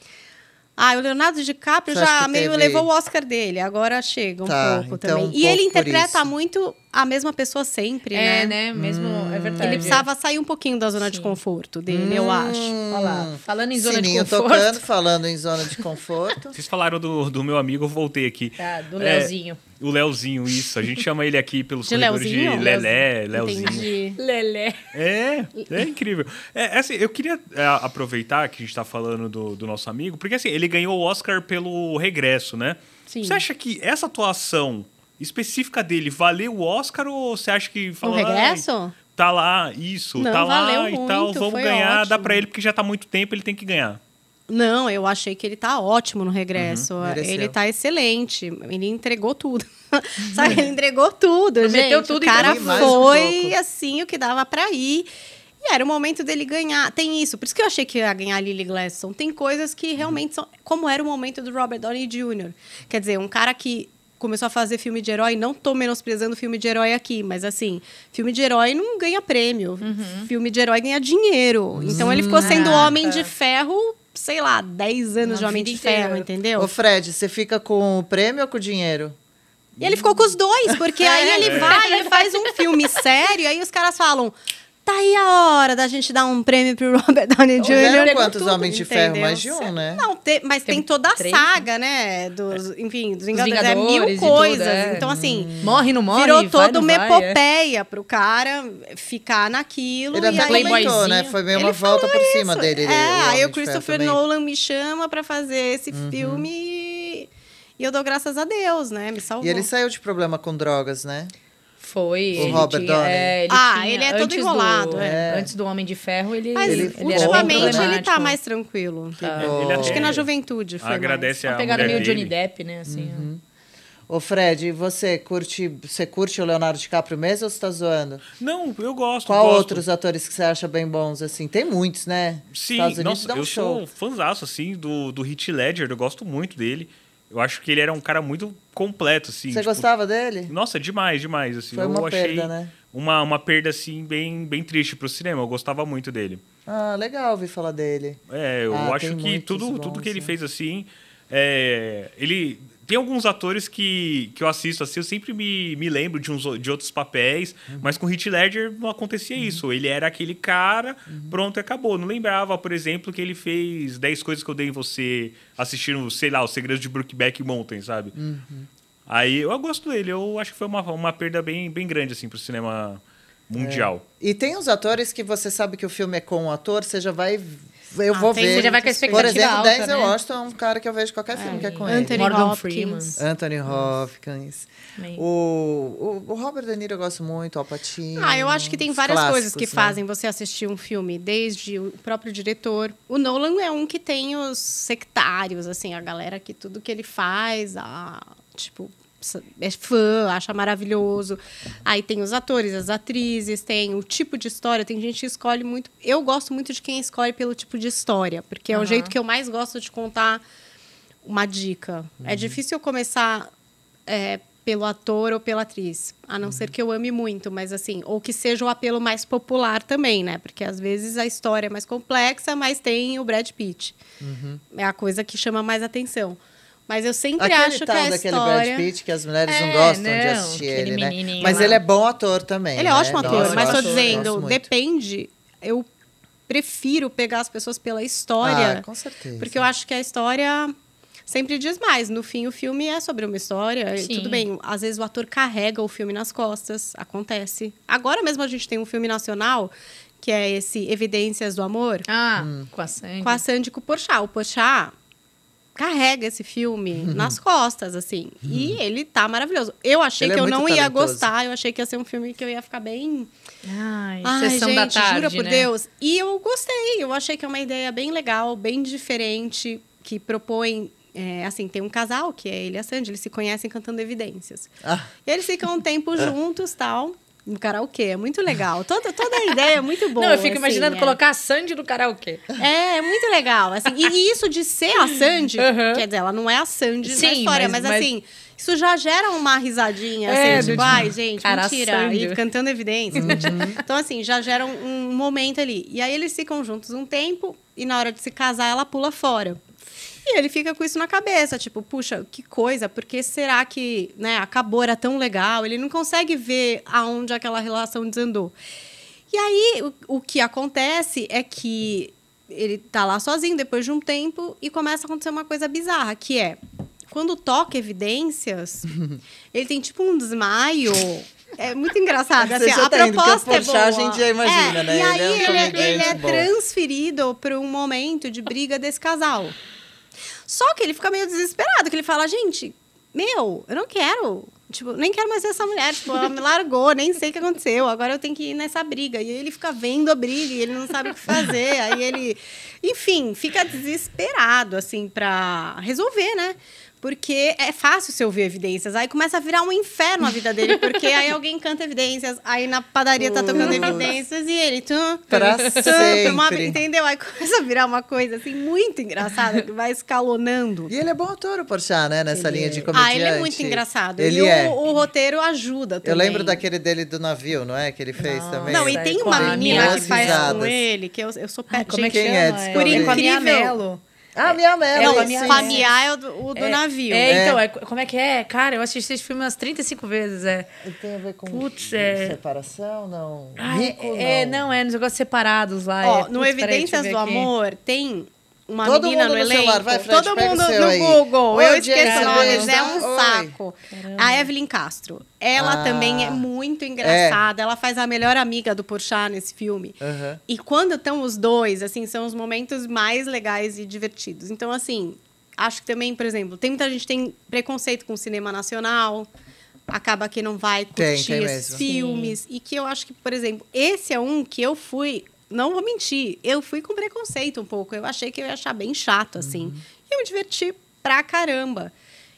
Ah, o Leonardo DiCaprio Você já meio teve... levou o Oscar dele. Agora chega um tá, pouco então, também. Um e pouco ele interpreta muito a mesma pessoa sempre, é, né? É, né? Mesmo, hum, é verdade. Ele precisava sair um pouquinho da zona Sim. de conforto dele, hum, eu acho. Olha lá. Falando em zona Sininho de conforto. tocando, falando em zona de conforto. Vocês falaram do, do meu amigo, eu voltei aqui. Tá, do é, Leozinho. O Leozinho, isso. A gente chama ele aqui pelos de corredores Leozinho? de Lelé, Leozinho. Entendi. Lelé. É, é incrível. É, assim, eu queria é, aproveitar que a gente tá falando do, do nosso amigo, porque assim, ele ganhou o Oscar pelo Regresso, né? Sim. Você acha que essa atuação específica dele valeu o Oscar ou você acha que... Fala, o Regresso? Tá lá, isso, Não, tá lá e tal, muito, vamos ganhar, ótimo. Dá pra ele, porque já tá há muito tempo, ele tem que ganhar. Não, eu achei que ele tá ótimo no Regresso. Uhum, ele tá excelente. Ele entregou tudo. Sabe, ele entregou tudo, gente. Meteu tudo o cara foi, um assim, o que dava pra ir. E era o momento dele ganhar. Tem isso. Por isso que eu achei que ia ganhar a Lily Gladstone. Tem coisas que realmente são... Como era o momento do Robert Downey júnior Quer dizer, um cara que... começou a fazer filme de herói, não tô menosprezando filme de herói aqui, mas assim, filme de herói não ganha prêmio, uhum. filme de herói ganha dinheiro, então ele ficou sendo ah, Homem tá. de Ferro, sei lá, dez anos de Homem de Ferro, entendeu? Ô Fred, você fica com o prêmio ou com o dinheiro? E ele ficou com os dois, porque é, aí ele é. vai, ele faz um filme sério, aí os caras falam... Tá aí a hora da gente dar um prêmio pro Robert Downey júnior Houveram quantos tudo, Homens de Ferro? Mais de um, né? Não, te, mas tem, tem toda a três, saga, né? Dos, enfim, dos Vingadores. Vingadores é mil coisas. Tudo, é. Então, assim... Morre, não morre? Virou toda uma epopeia é. pro cara ficar naquilo. Ele e até comentou, né? Foi meio uma volta por cima isso. dele. É, aí o Christopher Nolan me chama pra fazer esse uhum. filme e... e eu dou graças a Deus, né? Me salvou. E ele saiu de problema com drogas, né? Foi. O Robert tinha, Downey. É, ele ah, tinha, ele é todo enrolado. Do, é. Antes do Homem de Ferro, ele... Mas ele, ele ultimamente ele tá mais tranquilo. Tá. Oh. Ele acho que na juventude foi Agradece mais. A pegada meio Johnny Depp, né? Assim, uhum. é. Ô Fred, e você curte, você curte o Leonardo DiCaprio mesmo ou você tá zoando? Não, eu gosto. Qual gosto. outros atores que você acha bem bons, assim? Tem muitos, né? Sim, Estados Unidos nossa, dá um eu show. sou fãzaço, assim, do, do Heath Ledger. Eu gosto muito dele. Eu acho que ele era um cara muito completo, assim. Você tipo, gostava dele? Nossa, demais, demais, assim. Foi uma eu perda, achei né? Uma, uma perda, assim, bem, bem triste pro cinema. Eu gostava muito dele. Ah, legal ouvir falar dele. É, eu ah, acho que tudo, bons, tudo que ele né? fez, assim... É, ele... Tem alguns atores que, que eu assisto, assim, eu sempre me, me lembro de, uns, de outros papéis, uhum. mas com o Heath Ledger não acontecia uhum. isso. Ele era aquele cara, uhum. pronto, acabou. Não lembrava, por exemplo, que ele fez dez coisas que eu dei em você assistindo, sei lá, Os Segredos de Brokeback Mountain, sabe? Uhum. Aí eu gosto dele, eu acho que foi uma, uma perda bem, bem grande, assim, pro cinema mundial. É. E tem uns atores que você sabe que o filme é com o ator, você já vai... Eu ah, vou tem, ver. Você já vai com a expectativa Por exemplo, alta, Denzel né? Washington é um cara que eu vejo qualquer filme Ai, que é com Anthony ele. Morgan Hopkins. Anthony Hopkins. Hum. O, o, o Robert De Niro eu gosto muito, o Al Pacino. Ah, eu acho que tem várias coisas que né? fazem você assistir um filme, desde o próprio diretor. O Nolan é um que tem os sectários, assim, a galera que tudo que ele faz, a, tipo... é fã, acha maravilhoso. Aí tem os atores, as atrizes, tem o tipo de história. Tem gente que escolhe muito... Eu gosto muito de quem escolhe pelo tipo de história, porque é uhum. o jeito que eu mais gosto de contar uma dica. Uhum. É difícil eu começar é, pelo ator ou pela atriz, a não uhum. ser que eu ame muito, mas assim... Ou que seja o apelo mais popular também, né? Porque às vezes a história é mais complexa, mas tem o Brad Pitt. Uhum. É a coisa que chama mais atenção. Mas eu sempre aquele acho que a história... Aquele Brad Pitt que as mulheres é, não gostam não, de assistir ele, né? Mas lá. Ele é bom ator também, Ele é né? ótimo ator, Nossa, mas estou dizendo, depende... Eu prefiro pegar as pessoas pela história. Ah, com certeza. Porque eu acho que a história sempre diz mais. No fim, o filme é sobre uma história. E tudo bem, às vezes o ator carrega o filme nas costas. Acontece. Agora mesmo a gente tem um filme nacional... que é esse Evidências do Amor. Ah, hum. com a Sandy. Com a Sandy e com o Porchat. O Porchat... carrega esse filme uhum. nas costas, assim. Uhum. E ele tá maravilhoso. Eu achei ele que é eu não talentoso. ia gostar. Eu achei que ia ser um filme que eu ia ficar bem... Ai, Ai sessão gente, da tarde, jura por né? Deus. E eu gostei. Eu achei que é uma ideia bem legal, bem diferente, que propõe É, assim, tem um casal, que é ele e a Sandy, eles se conhecem cantando Evidências. Ah. E eles ficam um tempo juntos, tal, no karaokê. É muito legal. Toda, toda a ideia é muito boa. Não, eu fico assim, imaginando é. colocar a Sandy no karaokê. É, é muito legal. Assim, e, e isso de ser a Sandy, uhum. quer dizer, ela não é a Sandy na história, mas, mas, mas assim... Isso já gera uma risadinha, é, assim, tipo, ai, gente, cara, mentira. E cantando Evidências. Uhum. Então, assim, já gera um, um momento ali. E aí, eles ficam juntos um tempo e na hora de se casar, ela pula fora. E ele fica com isso na cabeça, tipo, puxa, que coisa, porque será que, né, acabou, era tão legal? Ele não consegue ver aonde aquela relação desandou. E aí, o, o que acontece é que ele tá lá sozinho depois de um tempo e começa a acontecer uma coisa bizarra, que é... Quando toca Evidências, ele tem tipo um desmaio. É muito engraçado. Assim, a tá proposta indo, é boa. A gente já imagina, é, né? E aí ele é, ele é, ele é transferido para um momento de briga desse casal. Só que ele fica meio desesperado, que ele fala, gente, meu, eu não quero... Tipo, nem quero mais ver essa mulher, tipo, ela me largou, nem sei o que aconteceu, agora eu tenho que ir nessa briga. E ele fica vendo a briga e ele não sabe o que fazer, aí ele... Enfim, fica desesperado, assim, pra resolver, né? Porque é fácil você ouvir Evidências, aí começa a virar um inferno a vida dele, porque aí alguém canta Evidências, aí na padaria tá tocando uh, Evidências e ele... Tum, pra tum, sempre. Tum, uma, entendeu? Aí começa a virar uma coisa, assim, muito engraçada, que vai escalonando. E ele é bom ator, o Porchat, né? Nessa ele linha é. de comediante. Ah, ele é muito engraçado. Ele e é. O, o roteiro ajuda também. Eu lembro daquele dele do navio, não é? Que ele fez não, também. Não, e tem uma menina que faz risadas. Com ele, que eu, eu sou pé. Como é que é? Por incrível. Ah, a minha mãe. Não, a minha mãe é o do, o do é, navio. É, é, então, é, como é que é? Cara, eu assisti esse filme umas trinta e cinco vezes, é. E tem a ver com Putz, é... separação, não? Ah, Rico, é, não. É, não, é nos negócios separados lá. Ó, é, no putz, Evidências peraí, do aqui. Amor, tem... Uma todo menina mundo no, no elenco, celular. Vai, Fred, todo mundo no aí. Google, oi, eu esqueço o nome, é um oi. Saco. Caramba. A Evelyn Castro, ela ah. também é muito engraçada, é. ela faz a melhor amiga do Porchat nesse filme. Uhum. E quando estão os dois, assim, são os momentos mais legais e divertidos. Então, assim, acho que também, por exemplo, tem muita gente que tem preconceito com o cinema nacional, acaba que não vai curtir tem, tem esses filmes. Sim. E que eu acho que, por exemplo, esse é um que eu fui... Não vou mentir, eu fui com preconceito um pouco. Eu achei que eu ia achar bem chato, assim. Uhum. E eu me diverti pra caramba.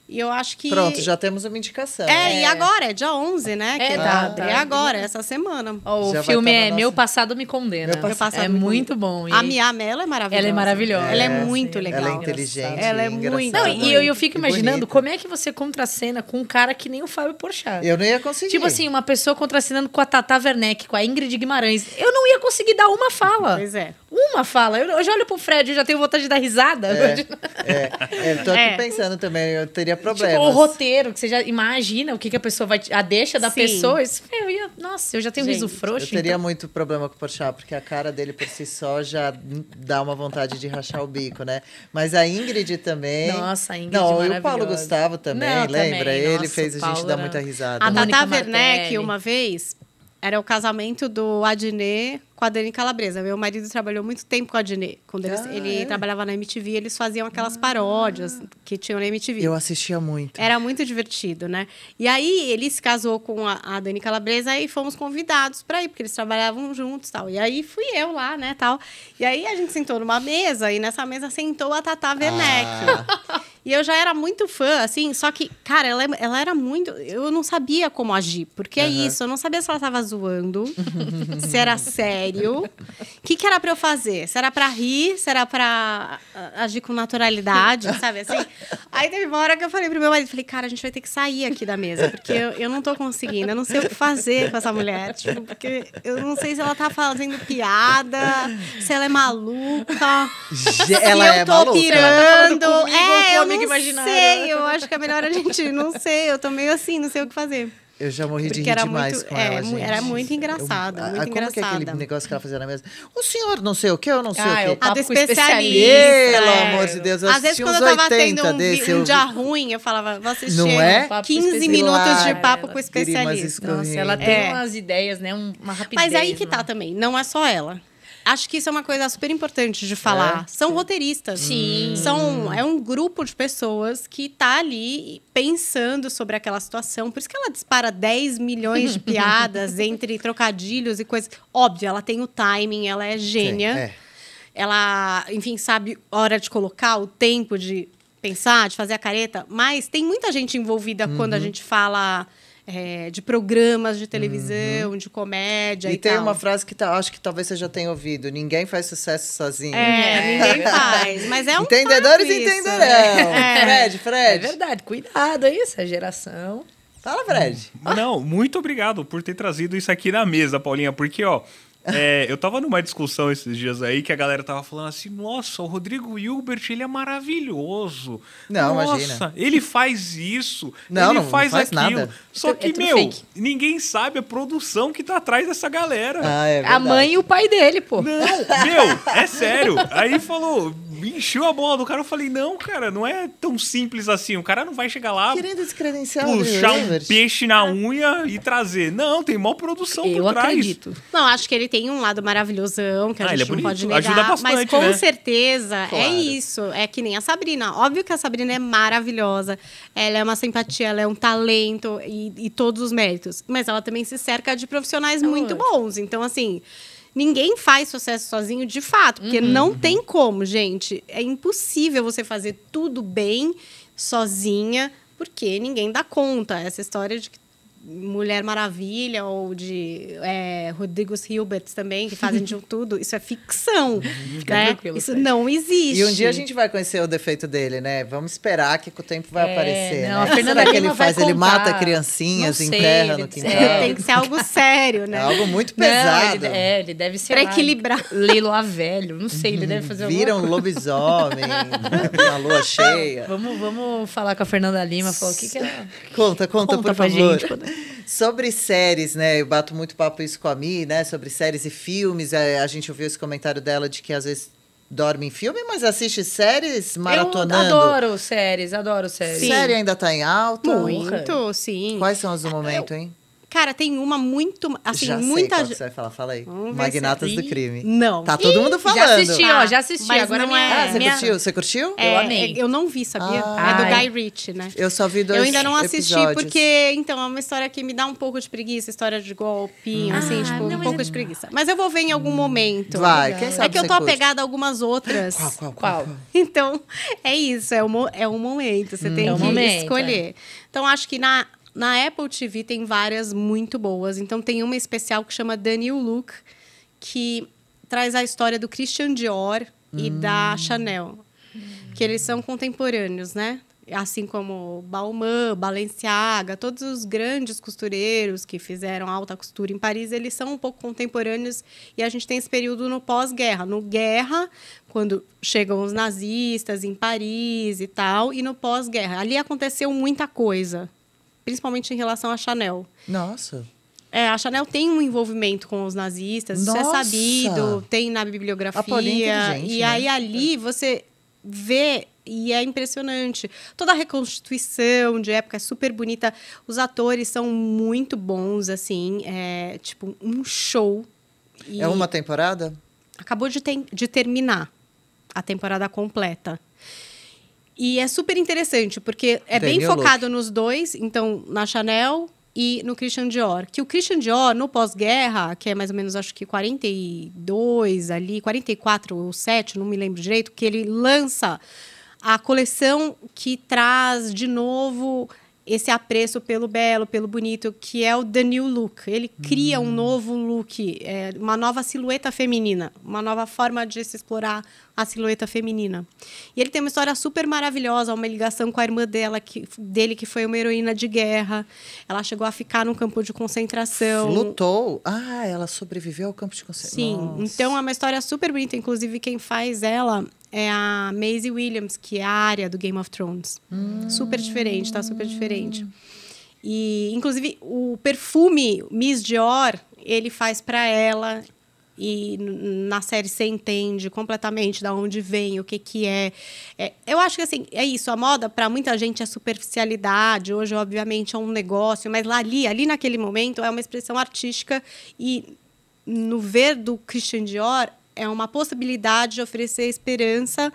E eu acho que... Pronto, já temos uma indicação. É, é. E agora? É dia onze, né? É, que tá, tá. É agora, essa semana. Oh, o filme é nossa... Meu Passado Me Condena. Meu Passado é me muito condena. Bom. E... A Mia Mello é maravilhosa. Ela é maravilhosa. É, ela é muito legal. Ela é inteligente. Ela é muito... Não, e eu, eu fico imaginando bonita. Como é que você contracena com um cara que nem o Fábio Porchat. Eu não ia conseguir. Tipo assim, uma pessoa contracenando com a Tata Werneck, com a Ingrid Guimarães. Eu não ia conseguir dar uma fala. Pois é. Uma fala. Eu, eu já olho pro Fred, eu já tenho vontade de dar risada. É, é. é eu tô aqui é. pensando também, eu teria problemas. Tipo, o roteiro, que você já imagina o que, que a pessoa vai... A deixa da Sim. pessoa. Isso, eu ia, nossa, eu já tenho Gente, riso frouxo. Eu teria então. muito problema com o Porchat, porque a cara dele por si só já dá uma vontade de rachar o bico, né? Mas a Ingrid também... Nossa, a Ingrid Não, e o Paulo Gustavo também, Não, lembra? Também. Ele nossa, fez a gente Paulo dar era... muita risada. A né? Tata Werneck, uma vez... Era o casamento do Adnê com a Dani Calabresa. Meu marido trabalhou muito tempo com a Adnê. Quando eles, ah, ele é? trabalhava na M T V, eles faziam aquelas paródias ah, que tinham na M T V. Eu assistia muito. Era muito divertido, né? E aí, ele se casou com a, a Dani Calabresa e fomos convidados para ir, porque eles trabalhavam juntos e tal. E aí, fui eu lá, né, tal. E aí, a gente sentou numa mesa e nessa mesa sentou a Tata Werneck. Ah. E eu já era muito fã, assim, só que, cara, ela, ela era muito... Eu não sabia como agir, porque uhum. é isso. Eu não sabia se ela tava zoando, se era sério. O que, que era pra eu fazer? Se era pra rir? Se era pra agir com naturalidade, sabe, assim? Aí teve uma hora que eu falei pro meu marido, falei, cara, a gente vai ter que sair aqui da mesa, porque eu, eu não tô conseguindo, eu não sei o que fazer com essa mulher, tipo, porque eu não sei se ela tá fazendo piada, se ela é maluca, se ela eu tô é maluca, pirando. Ela tá comigo, é, eu não imaginário. sei, eu acho que é melhor a gente, não sei, eu tô meio assim, não sei o que fazer. Eu já morri Porque de rir demais muito, com é, ela, gente. Era muito engraçada, eu, muito como engraçada. Como que é aquele negócio que ela fazia na mesa? O senhor não sei o que, eu não sei ah, o que. É o papo a do especialista. Pelo é. amor de Deus, eu Às vezes, quando eu tava tendo um, desse, um dia eu... ruim, eu falava, vou assistir não é? quinze minutos de papo ela com o especialista. Nossa, ela tem é. umas ideias, né? Uma rapidez. Mas aí que tá também, não é só ela. Acho que isso é uma coisa super importante de falar. É. São roteiristas. Sim. São, é um grupo de pessoas que tá ali pensando sobre aquela situação. Por isso que ela dispara dez milhões de piadas entre trocadilhos e coisas. Óbvio, ela tem o timing, ela é gênia. Sim, é. Ela, enfim, sabe a hora de colocar, o tempo de pensar, de fazer a careta, mas tem muita gente envolvida uhum. quando a gente fala é, de programas de televisão, uhum. de comédia e, e tem tal. Uma frase que tá, acho que talvez você já tenha ouvido, ninguém faz sucesso sozinho. É, ninguém faz, mas é um entendedores entenderão. É. Fred, Fred. É verdade, cuidado aí, essa geração. Fala, Fred. Não, ah. não, muito obrigado por ter trazido isso aqui na mesa, Paulinha, porque, ó, é, eu tava numa discussão esses dias aí que a galera tava falando assim, nossa, o Rodrigo Hilbert, ele é maravilhoso. Não, nossa, imagina. Ele faz isso, não, ele não, faz, não faz aquilo. Nada. Só que, é meu, fake. Ninguém sabe a produção que tá atrás dessa galera. Ah, é a mãe e o pai dele, pô. Não, meu, é sério. Aí falou... Me encheu a bola do cara, eu falei, não, cara, não é tão simples assim. O cara não vai chegar lá, querendo descredenciar puxar um peixe na unha e trazer. Não, tem maior produção eu por trás. Eu acredito. Não, acho que ele tem um lado maravilhosão, que ah, a gente é não bonito. Pode negar. Ajuda bastante, mas com né? certeza claro. É isso. É que nem a Sabrina. Óbvio que a Sabrina é maravilhosa. Ela é uma simpatia, ela é um talento e, e todos os méritos. Mas ela também se cerca de profissionais é muito hoje. Bons. Então, assim... Ninguém faz sucesso sozinho, de fato. Porque uhum. não tem como, gente. É impossível você fazer tudo bem sozinha, porque ninguém dá conta. Essa história de Mulher Maravilha ou de é, Rodrigo Hilbert também, que fazem de um tudo, isso é ficção. Uhum. Né? Isso Fred. Não existe. E um dia a gente vai conhecer o defeito dele, né? Vamos esperar que com o tempo vai é, aparecer. Não, né? a Será que ele faz? Ele mata criancinhas, sei, enterra ele, no quintal? É, tem que ser algo sério, né? É algo muito pesado. Não, ele, é, ele deve ser... Pra lá, equilibrar. Lilo a velho, não sei, ele deve fazer Vira alguma coisa. Vira um lobisomem, uma lua cheia. Vamos, vamos falar com a Fernanda Lima, falar o que que ela... Conta, conta, conta por favor. Gente, conta. Sobre séries, né? Eu bato muito papo isso com a Mi, né? Sobre séries e filmes. A, a gente ouviu esse comentário dela de que às vezes dorme em filme, mas assiste séries maratonando. Eu adoro séries, adoro séries. Sim. Série ainda tá em alta? Muito, sim. Quais são as do momento, eu... hein? Cara, tem uma muito... Assim, já muita... sei qual que você vai falar, fala aí. Vamos Magnatas do Crime. Não. Tá todo mundo falando. Já assisti, ah, ó, já assisti. Agora não é... Ah, você minha... curtiu? Você curtiu? É, eu amei. Eu não vi, sabia? Ah, é do Guy Ritchie, né? Eu só vi dois Eu ainda não assisti, episódios. Porque... Então, é uma história que me dá um pouco de preguiça, história de golpinho, hum. assim, ah, tipo, não, um pouco é... de preguiça. Mas eu vou ver em algum momento. Vai, legal. Quem sabe. É que eu tô apegada a algumas outras. Qual, qual, qual? qual? Então, é isso, é um, é um momento, você hum, tem é um que momento, escolher. É. Então, acho que na... Na Apple T V tem várias muito boas. Então, tem uma especial que chama The New Look, que traz a história do Christian Dior e hum. da Chanel. Hum. Que eles são contemporâneos, né? Assim como Balmain, Balenciaga, todos os grandes costureiros que fizeram alta costura em Paris, eles são um pouco contemporâneos. E a gente tem esse período no pós-guerra. No guerra, quando chegam os nazistas em Paris e tal, e no pós-guerra. Ali aconteceu muita coisa. Principalmente em relação à Chanel. Nossa! É, a Chanel tem um envolvimento com os nazistas, Nossa. Isso é sabido, tem na bibliografia. A Paulinha é inteligente, e aí, né? ali, você vê, e é impressionante. Toda a reconstituição de época é super bonita. Os atores são muito bons, assim, é tipo um show. E é uma temporada? Acabou de, ter, de terminar a temporada completa. E é super interessante, porque é bem focado nos dois, então, na Chanel e no Christian Dior. Que o Christian Dior, no pós-guerra, que é mais ou menos, acho que quarenta e dois ali, quarenta e quatro ou sete, não me lembro direito, que ele lança a coleção que traz, de novo, esse apreço pelo belo, pelo bonito, que é o The New Look. Ele cria hum. um novo look, é, uma nova silhueta feminina, uma nova forma de se explorar a silhueta feminina. E ele tem uma história super maravilhosa, uma ligação com a irmã dela, que, dele, que foi uma heroína de guerra. Ela chegou a ficar num campo de concentração. Lutou? Ah, ela sobreviveu ao campo de concentração. Sim, Nossa. Então é uma história super bonita. Inclusive, quem faz ela... É a Maisie Williams, que é a Arya do Game of Thrones. Hum. Super diferente, tá? Super diferente. E, inclusive, o perfume Miss Dior, ele faz pra ela. E na série você entende completamente da onde vem, o que que é. é. Eu acho que, assim, é isso. A moda, pra muita gente, é superficialidade. Hoje, obviamente, é um negócio. Mas lá ali, ali naquele momento, é uma expressão artística. E no ver do Christian Dior... É uma possibilidade de oferecer esperança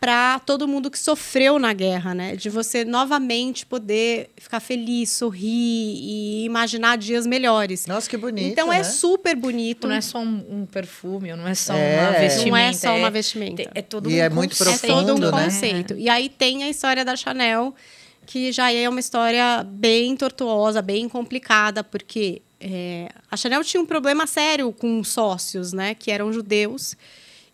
para todo mundo que sofreu na guerra, né? De você novamente poder ficar feliz, sorrir e imaginar dias melhores. Nossa, que bonito. Então, né? É super bonito. Não é só um, um perfume, não é só é. uma vestimenta. Não é só uma vestimenta. É, é todo um e é muito profundo, é todo um né? conceito. E aí tem a história da Chanel, que já é uma história bem tortuosa, bem complicada, porque é, a Chanel tinha um problema sério com sócios, né? Que eram judeus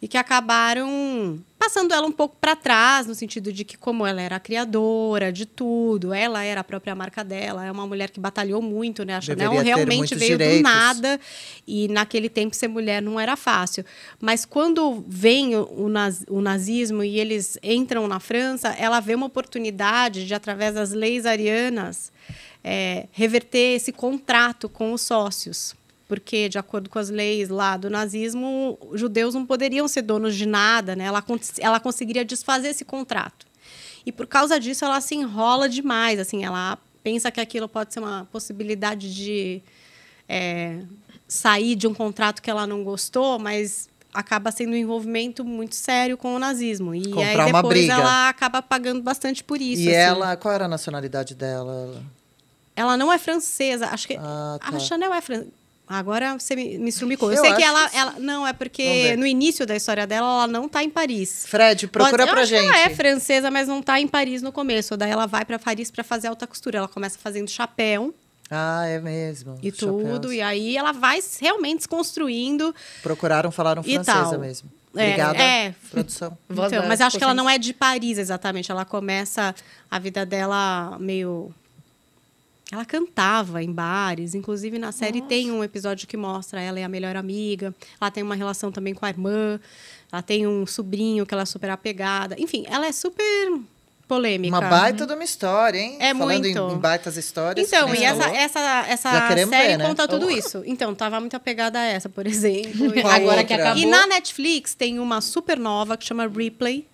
e que acabaram passando ela um pouco para trás, no sentido de que, como ela era a criadora de tudo, ela era a própria marca dela, é uma mulher que batalhou muito, né? A Chanel realmente veio do nada, e naquele tempo ser mulher não era fácil. Mas quando vem o, naz, o nazismo e eles entram na França, ela vê uma oportunidade de, através das leis arianas, é, reverter esse contrato com os sócios. Porque, de acordo com as leis lá do nazismo, judeus não poderiam ser donos de nada, né? Ela, ela conseguiria desfazer esse contrato. E, por causa disso, ela se enrola demais. Assim, ela pensa que aquilo pode ser uma possibilidade de é, sair de um contrato que ela não gostou, mas acaba sendo um envolvimento muito sério com o nazismo. E Comprar aí, depois, uma briga. Ela acaba pagando bastante por isso. E assim. Ela, qual era a nacionalidade dela? Ela não é francesa. Acho que ah, tá. A Chanel é francesa. Agora você me, me sumicou. Eu, eu sei que ela, que ela... Não, é porque no início da história dela, ela não tá em Paris. Fred, procura Pode... pra gente. Ela é francesa, mas não tá em Paris no começo. Daí ela vai pra Paris pra fazer alta costura. Ela começa fazendo chapéu. Ah, é mesmo. E Chapéus. tudo. E aí ela vai realmente se construindo. Procuraram, falaram francesa mesmo. Obrigada, é, é. produção. Então, mas acho que ela não é de Paris, exatamente. Ela começa a vida dela meio... Ela cantava em bares, inclusive na série Nossa. tem um episódio que mostra ela e a melhor amiga. Ela tem uma relação também com a irmã, ela tem um sobrinho que ela é super apegada. Enfim, ela é super polêmica. Uma baita de uma história, hein? É Falando muito. Falando em, em baitas histórias. Então, e essa, essa, essa série ver, né? conta tudo oh. isso. Então, tava muito apegada a essa, por exemplo. Agora outra? que acabou. E na Netflix tem uma super nova que chama Replay.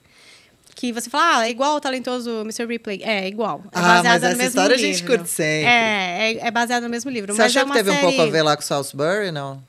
Que você fala, ah, é igual o talentoso mister Ripley. É, igual. É baseada ah, mas no essa mesmo história livro. a gente curte sempre. É, é, é baseada no mesmo livro. Você mas achou é que teve série... um pouco a ver lá com Saltburn, não?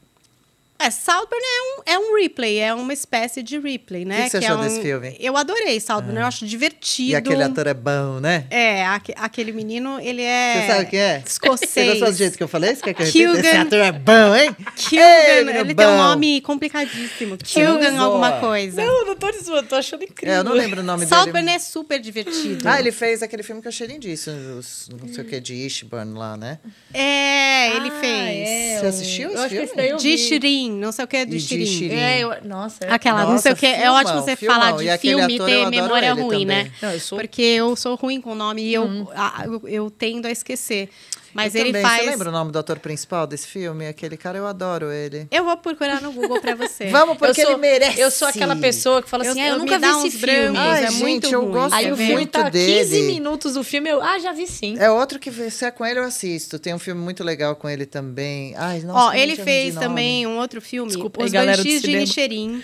É, Saltburn é um, é um Ripley, é uma espécie de Ripley, né? O que você que achou é um... desse filme? Eu adorei Saltburn, ah. eu acho divertido. E aquele ator é bom, né? É, aque, aquele menino, ele é... Você sabe quem é? Escocês. Você gostou do jeito que eu falei? Você quer que eu repita? Esse ator é bom, hein? Keoghan, Ei, ele bom. tem um nome complicadíssimo. Keoghan alguma coisa. Não, não tô zoando, tô achando incrível. É, eu não lembro o nome Saltburn dele. Saltburn é super divertido. Ah, ele fez aquele filme que eu achei lindíssimo, não sei o que, de Ishburn lá, né? É, ele ah, fez. É, você assistiu eu esse filme? Acho que eu de Shirin. Não sei o que é do Shirin. É, eu, nossa, é. Aquela, nossa, não sei o que. Filmão, é ótimo você filmão. falar de e filme e ter memória ruim, também. né? Não, eu sou... Porque eu sou ruim com o nome e eu, hum. a, eu, eu tendo a esquecer. Mas eu ele também. faz. Você lembra o nome do ator principal desse filme? Aquele cara, eu adoro ele. Eu vou procurar no Google pra você. Vamos, porque sou, ele merece. Eu sou aquela pessoa que fala assim: eu, ah, eu nunca vi esse filme. Ai, é gente, muito eu ruim. gosto Aí eu muito tá dele. quinze minutos do filme, eu. Ah, já vi sim. É outro que se é com ele, eu assisto. Tem um filme muito legal com ele também. Ai, nossa. Ó, ele fez também um outro filme. Desculpa, Os Banshees de Inisherin.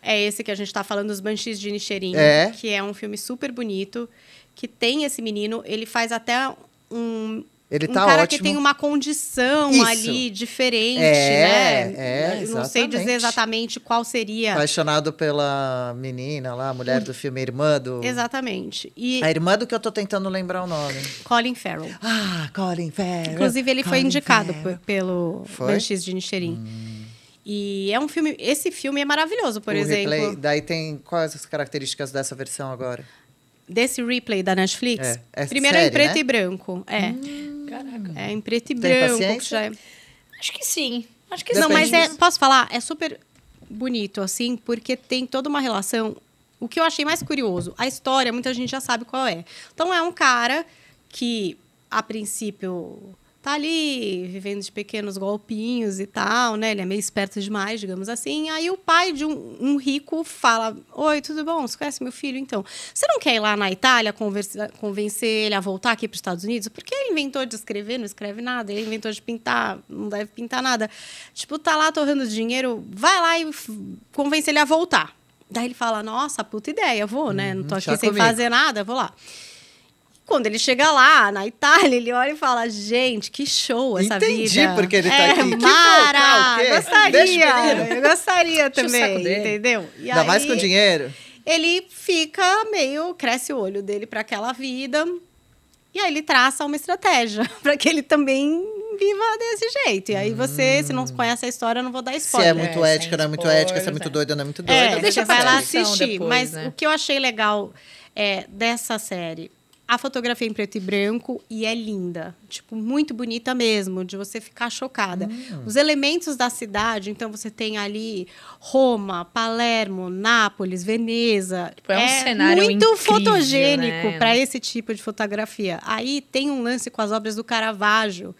É esse que a gente tá falando, Os Banshees de Inisherin. É. Que é um filme super bonito. Que tem esse menino, ele faz até um. Ele tá um cara ótimo. que tem uma condição Isso. ali diferente, é, né? É, exatamente. Não sei dizer exatamente qual seria. Apaixonado pela menina lá, a mulher do filme, a irmã do... Exatamente. E... A irmã do que eu tô tentando lembrar o nome. Colin Farrell. Ah, Colin Farrell. Inclusive, ele Colin foi indicado por, pelo Banshees de Inisherin. Hum. E é um filme... Esse filme é maravilhoso, por o exemplo. Replay, daí tem quais as características dessa versão agora? Desse Replay da Netflix? É. É Primeiro série, é em preto né? e branco. É. Hum. Caraca. É em preto e Tem branco. Que já é... Acho que sim. Acho que Não, mas é, posso falar? É super bonito, assim, porque tem toda uma relação... O que eu achei mais curioso, a história, muita gente já sabe qual é. Então, é um cara que, a princípio, tá ali vivendo de pequenos golpinhos e tal, né? Ele é meio esperto demais, digamos assim. Aí o pai de um, um rico fala, oi, tudo bom? Você conhece meu filho? Então, você não quer ir lá na Itália conversa, convencer ele a voltar aqui para os Estados Unidos? Porque ele inventou de escrever, não escreve nada. Ele inventou de pintar, não deve pintar nada. Tipo, tá lá torrando dinheiro, vai lá e convence ele a voltar. Daí ele fala, nossa, puta ideia, vou, né? Não tô aqui Já sem comigo. fazer nada, vou lá. Quando ele chega lá, na Itália, ele olha e fala, gente, que show essa Entendi vida. Entendi porque ele tá é, aqui. Mara, que gostaria, eu gostaria também, entendeu? E Ainda aí, mais com dinheiro. ele fica meio... Cresce o olho dele para aquela vida. E aí ele traça uma estratégia para que ele também viva desse jeito. E aí você, hum. se não conhece a história, eu não vou dar spoiler. Se é muito é, ética, não é muito spoilers, ética. Se é muito é. doida, não é muito doida. É, deixa eu falar, assistir. Depois, mas né? o que eu achei legal é, dessa série... A fotografia em preto e branco e é linda. Tipo, muito bonita mesmo, de você ficar chocada. Hum. Os elementos da cidade, então você tem ali Roma, Palermo, Nápoles, Veneza. Tipo, é um é cenário muito incrível, fotogênico, né? Para esse tipo de fotografia. Aí tem um lance com as obras do Caravaggio,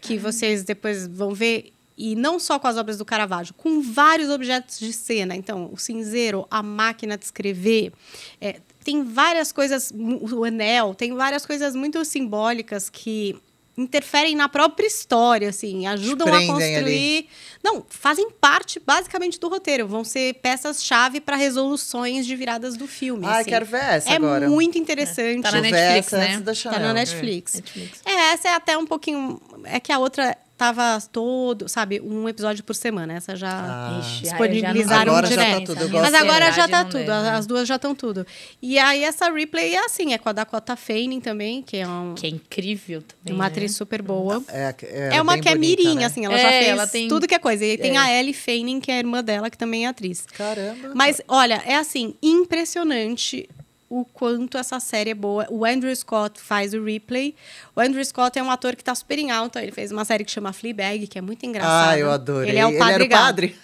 que Caramba. vocês depois vão ver. E não só com as obras do Caravaggio, com vários objetos de cena. Então, o cinzeiro, a máquina de escrever... É, tem várias coisas, o anel, tem várias coisas muito simbólicas que interferem na própria história, assim, ajudam a construir... Ali. Não, fazem parte, basicamente, do roteiro. Vão ser peças-chave para resoluções de viradas do filme. Ah, assim. Quero ver essa é agora. É muito interessante. É. Tá na Netflix, né? Da Chanel. Tá na Netflix. É. Netflix. É, essa é até um pouquinho... É que a outra... Tava todo, sabe, um episódio por semana. Essa já ah, disponibilizaram já direto. Já tá tudo. Mas agora já tá tudo. Mesmo. As duas já estão tudo. E aí, essa Replay é assim. É com a Dakota Fanning também, que é um... Que é incrível também, uma atriz, né? Super boa. É, é, é uma que é bonita, mirim, né? Assim. Ela é, já fez ela tem... tudo que é coisa. E tem é. a Ellie Fanning, que é a irmã dela, que também é atriz. Caramba. Mas, olha, é assim, impressionante... o quanto essa série é boa. O Andrew Scott faz o Replay. O Andrew Scott é um ator que está super em alta. Ele fez uma série que chama Fleabag, que é muito engraçada. Ah, eu adorei. Ele é o padre, ele gato. O padre?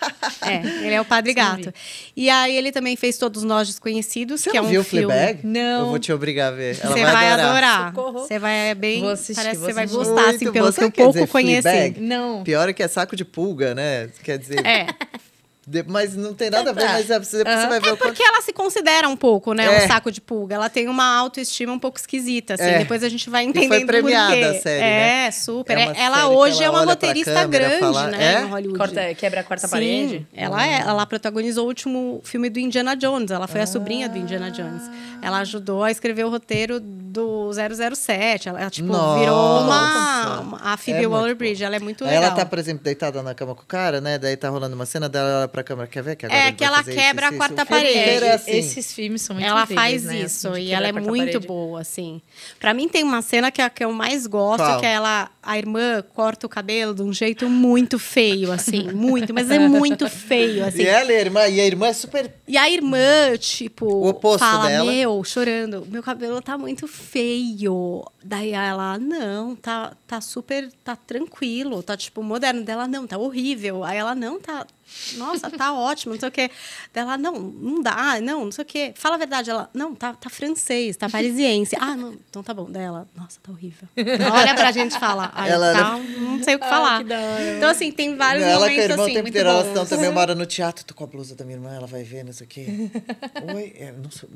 É, ele é o padre gato. E aí, ele também fez Todos Nós Desconhecidos, Você que é um viu filme... viu Fleabag? Não. Eu vou te obrigar a ver. Ela vai, vai adorar. Você vai bem... Vou assistir, parece que você vai gostar, muito, assim, pelo seu pouco conhecer. Não. Pior é que é saco de pulga, né? Quer dizer... É. Mas não tem nada a ver, mas depois você vai ver o quanto... É porque ela se considera um pouco, né? É. Um saco de pulga. Ela tem uma autoestima um pouco esquisita, assim. É. Depois a gente vai entendendo por quê. Foi premiada a série, né? É, super. É, ela hoje ela é uma roteirista grande, fala... né? É? No Hollywood. Corta, quebra a quarta parede. Ela, é, ela protagonizou o último filme do Indiana Jones. Ela foi ah. a sobrinha do Indiana Jones. Ela ajudou a escrever o roteiro do zero zero sete. Ela, tipo, Nossa. virou uma... uma a Phoebe é Waller-Bridge. Ela é muito legal. Ela tá, por exemplo, deitada na cama com o cara, né? Daí tá rolando uma cena dela... Pra câmera, quer ver? Que agora é que ela quebra isso, a quarta isso. parede. É assim. Esses filmes são muito Ela faz né? isso assim, e ela é muito boa, assim. Pra mim, tem uma cena que, que eu mais gosto, Qual? que ela, a irmã corta o cabelo de um jeito muito feio, assim. Muito, mas é muito feio, assim. E ela é irmã, e a irmã é super... E a irmã, tipo, o oposto fala, dela. meu, chorando, meu cabelo tá muito feio. Daí ela, não, tá, tá super, tá tranquilo, tá, tipo, moderno. Dela, não, tá horrível. Aí ela, não, tá... Nossa, tá ótimo, não sei o quê. Ela, não, não dá, não, não sei o quê. Fala a verdade. Ela, não, tá, tá francês, tá parisiense. Ah, não, então tá bom. Daí ela, nossa, tá horrível. Olha pra gente falar. Aí ela tá, era... não sei o que ah, falar. Que então, assim, tem vários ela momentos assim. Ela com a irmã tem inteira, elas estão também uma hora no teatro. Tô com a blusa da minha irmã, ela vai ver, não sei o quê. Oi, é, não, sou...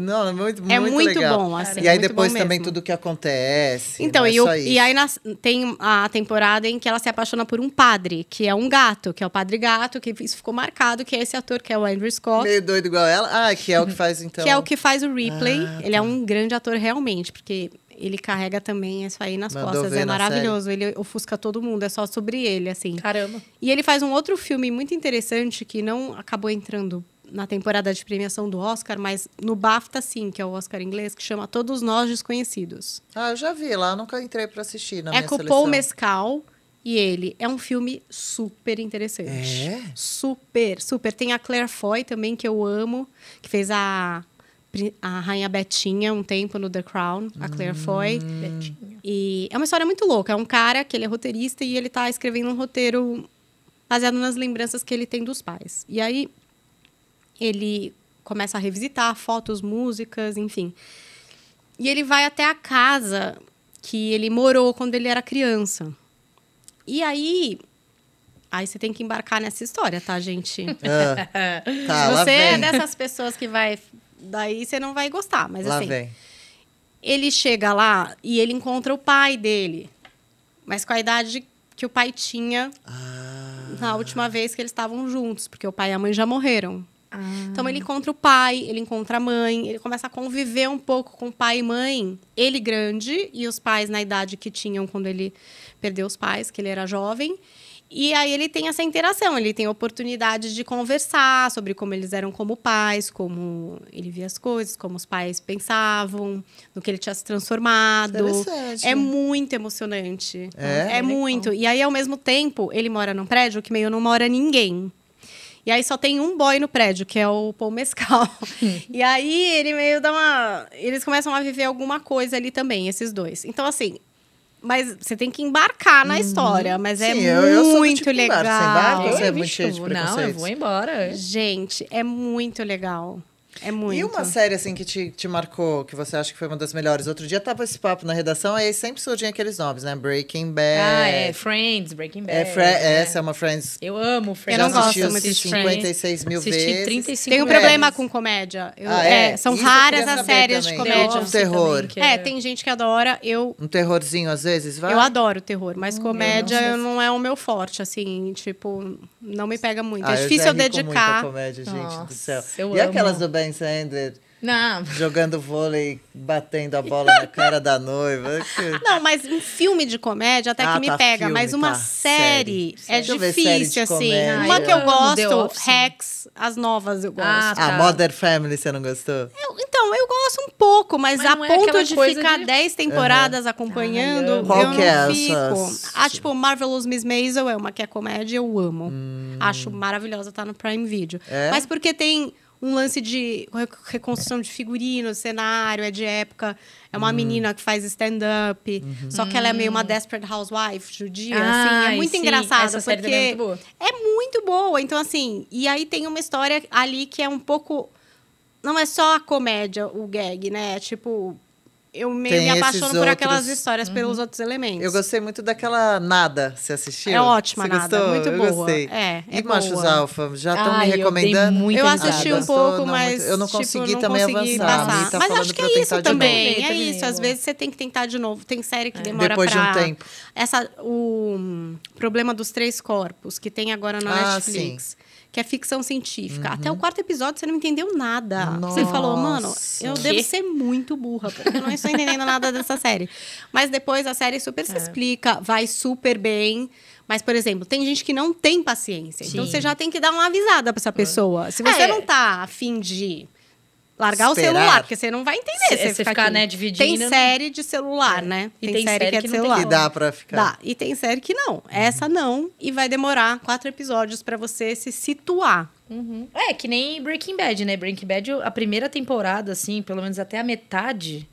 não, é muito, muito, é muito legal. Bom, assim. E aí, depois também mesmo. tudo que acontece. Então, e, o, e aí nas, tem a temporada em que ela se apaixona por um padre, que é um gato, que é o padre gato, que isso ficou marcado, que é esse ator, que é o Andrew Scott. Meio doido igual ela? Ah, que é o que faz, então... Que é o que faz o Replay. Ah, ele tá. é um grande ator, realmente, porque ele carrega também isso aí nas Mandou costas. É maravilhoso. Ele ofusca todo mundo. É só sobre ele, assim. Caramba. E ele faz um outro filme muito interessante, que não acabou entrando na temporada de premiação do Oscar, mas no BAFTA, sim, que é o Oscar inglês, que chama Todos Nós Desconhecidos. Ah, eu já vi lá. Nunca entrei pra assistir na é minha seleção. É com o Paul Mescal. E ele é um filme super interessante. É? Super, super. Tem a Claire Foy também, que eu amo, que fez a, a Rainha Betinha um tempo no The Crown, a Claire hum. Foy. Betinha. E é uma história muito louca. É um cara que ele é roteirista e ele tá escrevendo um roteiro baseado nas lembranças que ele tem dos pais. E aí, ele começa a revisitar fotos, músicas, enfim. E ele vai até a casa que ele morou quando ele era criança. E aí, aí você tem que embarcar nessa história, tá, gente? Ah, tá, você é dessas pessoas que vai... Daí você não vai gostar, mas lá assim... Vem. Ele chega lá e ele encontra o pai dele. Mas com a idade que o pai tinha ah. na última vez que eles estavam juntos. Porque o pai e a mãe já morreram. Ah. Então, ele encontra o pai, ele encontra a mãe. Ele começa a conviver um pouco com o pai e mãe. Ele grande e os pais na idade que tinham quando ele... perdeu os pais, que ele era jovem. E aí ele tem essa interação, ele tem a oportunidade de conversar sobre como eles eram como pais, como ele via as coisas, como os pais pensavam, no que ele tinha se transformado. Interessante. É muito emocionante. É, é muito. E aí, ao mesmo tempo, ele mora num prédio que meio não mora ninguém. E aí só tem um boy no prédio, que é o Paul Mescal. E aí ele meio dá uma... Eles começam a viver alguma coisa ali também, esses dois. Então, assim... Mas você tem que embarcar na história. Mas sim, é eu, eu muito tipo legal. Embarca, você embarca, é muito cheio de preconceitos. Não, eu vou embora. Gente, é muito legal. É muito. E uma série assim que te, te marcou, que você acha que foi uma das melhores? Outro dia tava esse papo na redação, aí sempre surgem aqueles nomes, né? Breaking Bad. Ah, é. Friends, Breaking Bad. É, Fre né? Essa é uma Friends. Eu amo Friends. Eu não gosto muito de cinquenta e seis mil vezes. trinta e cinco tem um vezes. Problema com comédia. Eu, ah, é? É, são isso raras as séries também. De comédia. Um terror. É, tem gente que adora. Eu... Um terrorzinho às vezes, vai? Eu adoro terror, mas hum, comédia eu não, eu não é o meu forte, assim. Tipo, não me pega muito. Ah, é difícil eu, eu dedicar. Comédia, gente. Nossa, do céu. Eu e amo. Aquelas do Ben Sander, não. Jogando vôlei, batendo a bola na cara da noiva. Não, mas um filme de comédia até ah, que me tá pega. Filme, mas uma tá. série, série é Deixa difícil, assim. Ai, uma eu que eu gosto, Rex, as novas eu gosto. Ah, tá. A Modern Family, você não gostou? Eu, então, eu gosto um pouco, mas, mas a ponto é de ficar dez de... temporadas uhum. acompanhando, Ai, qual eu que não é fico. Essas... Ah, tipo, Marvelous Miss Maisel é uma que é comédia, eu amo. Hum. Acho maravilhosa, tá no Prime Video. É? Mas porque tem... Um lance de reconstrução de figurino, cenário, é de época. É uma hum. menina que faz stand-up. Uhum. Só que ela é meio uma Desperate Housewife judia, ah, assim. É muito engraçada, porque é muito boa. É muito boa. Então, assim... E aí tem uma história ali que é um pouco... Não é só a comédia, o gag, né? É tipo... Eu meio tem me apaixono por outros... aquelas histórias, uhum. pelos outros elementos. Eu gostei muito daquela Nada, você assistiu? É ótima, você Nada, gostou? Muito eu boa. Eu gostei. É, é e boa. Machos Alfa, já estão me recomendando? Eu, muito eu assisti um pouco, não, mas eu não tipo, consegui não também consegui avançar. Tá mas acho que é isso também, é isso. Às vezes você tem que tentar de novo. Tem série que é. demora Depois pra... Depois de um tempo. Essa, o Problema dos Três Corpos, que tem agora na ah, Netflix. Sim. Que é ficção científica. Uhum. Até o quarto episódio, você não entendeu nada. Nossa. Você falou, mano, eu que? devo ser muito burra, porque eu não estou entendendo nada dessa série. Mas depois a série super é. se explica, vai super bem. Mas, por exemplo, tem gente que não tem paciência. Sim. Então, você já tem que dar uma avisada pra essa pessoa. Se você é. não tá a fim de... Largar Esperar. o celular, porque você não vai entender. Se, você fica ficar, aqui. né, dividindo... Tem série de celular, é. né? E tem, tem série, série que é de celular. Tem que dá pra ficar. Dá. E tem série que não. Uhum. Essa não. E vai demorar quatro episódios pra você se situar. Uhum. É, que nem Breaking Bad, né? Breaking Bad, a primeira temporada, assim, pelo menos até a metade...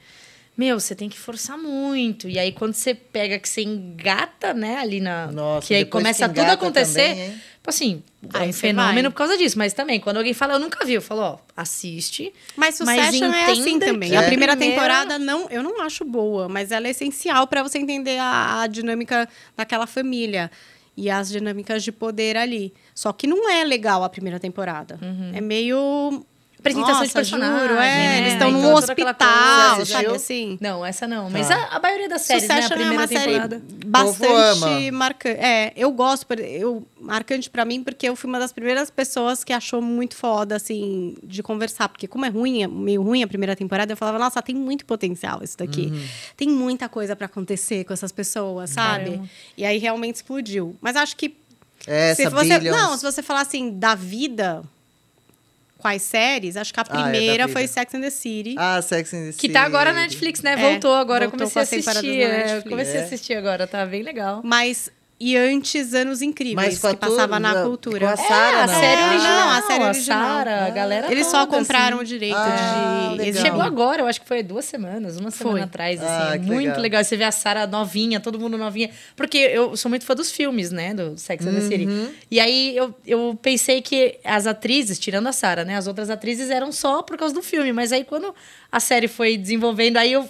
Meu, você tem que forçar muito. E aí, quando você pega que você engata, né, ali na... Nossa, que aí começa que tudo a acontecer. Também, assim, é um fenômeno por causa disso. Mas também, quando alguém fala, eu nunca vi. Eu falo, ó, assiste. Mas Succession é assim também. É. A primeira temporada, não, eu não acho boa. Mas ela é essencial para você entender a, a dinâmica daquela família. E as dinâmicas de poder ali. Só que não é legal a primeira temporada. Uhum. É meio... Apresentação Nossa, de personagem, juro, é, né? Eles estão num hospital, sabe assim? Não, essa não. Mas tá. a, a maioria das séries, né? A primeira é uma temporada. Série bastante marcante. É, eu gosto, eu, marcante pra mim, porque eu fui uma das primeiras pessoas que achou muito foda, assim, de conversar. Porque como é ruim, meio ruim a primeira temporada, eu falava, nossa, tem muito potencial isso daqui. Uhum. Tem muita coisa pra acontecer com essas pessoas, sabe? Caramba. E aí realmente explodiu. Mas acho que... Essa, se você, não, se você falar assim, da vida... Quais séries? Acho que a primeira ah, é foi Sex and the City. Ah, Sex and the City. Que tá agora na Netflix, né? Voltou é, agora, voltou comecei a assistir. É, comecei é. a assistir agora, tá bem legal. Mas, e antes, Anos Incríveis, que passava na Cultura. Com a Sarah, é, a série ah, original. A série original. A Sarah, a galera Eles toda, só compraram assim. o direito ah, de... Legal. Chegou agora, eu acho que foi duas semanas, uma semana foi. atrás, assim. Ah, muito legal. legal. Você vê a Sarah novinha, todo mundo novinha. Porque eu sou muito fã dos filmes, né? Do Sex and the City. Uhum. E aí, eu, eu pensei que as atrizes, tirando a Sarah, né? As outras atrizes eram só por causa do filme. Mas aí, quando a série foi desenvolvendo, aí eu...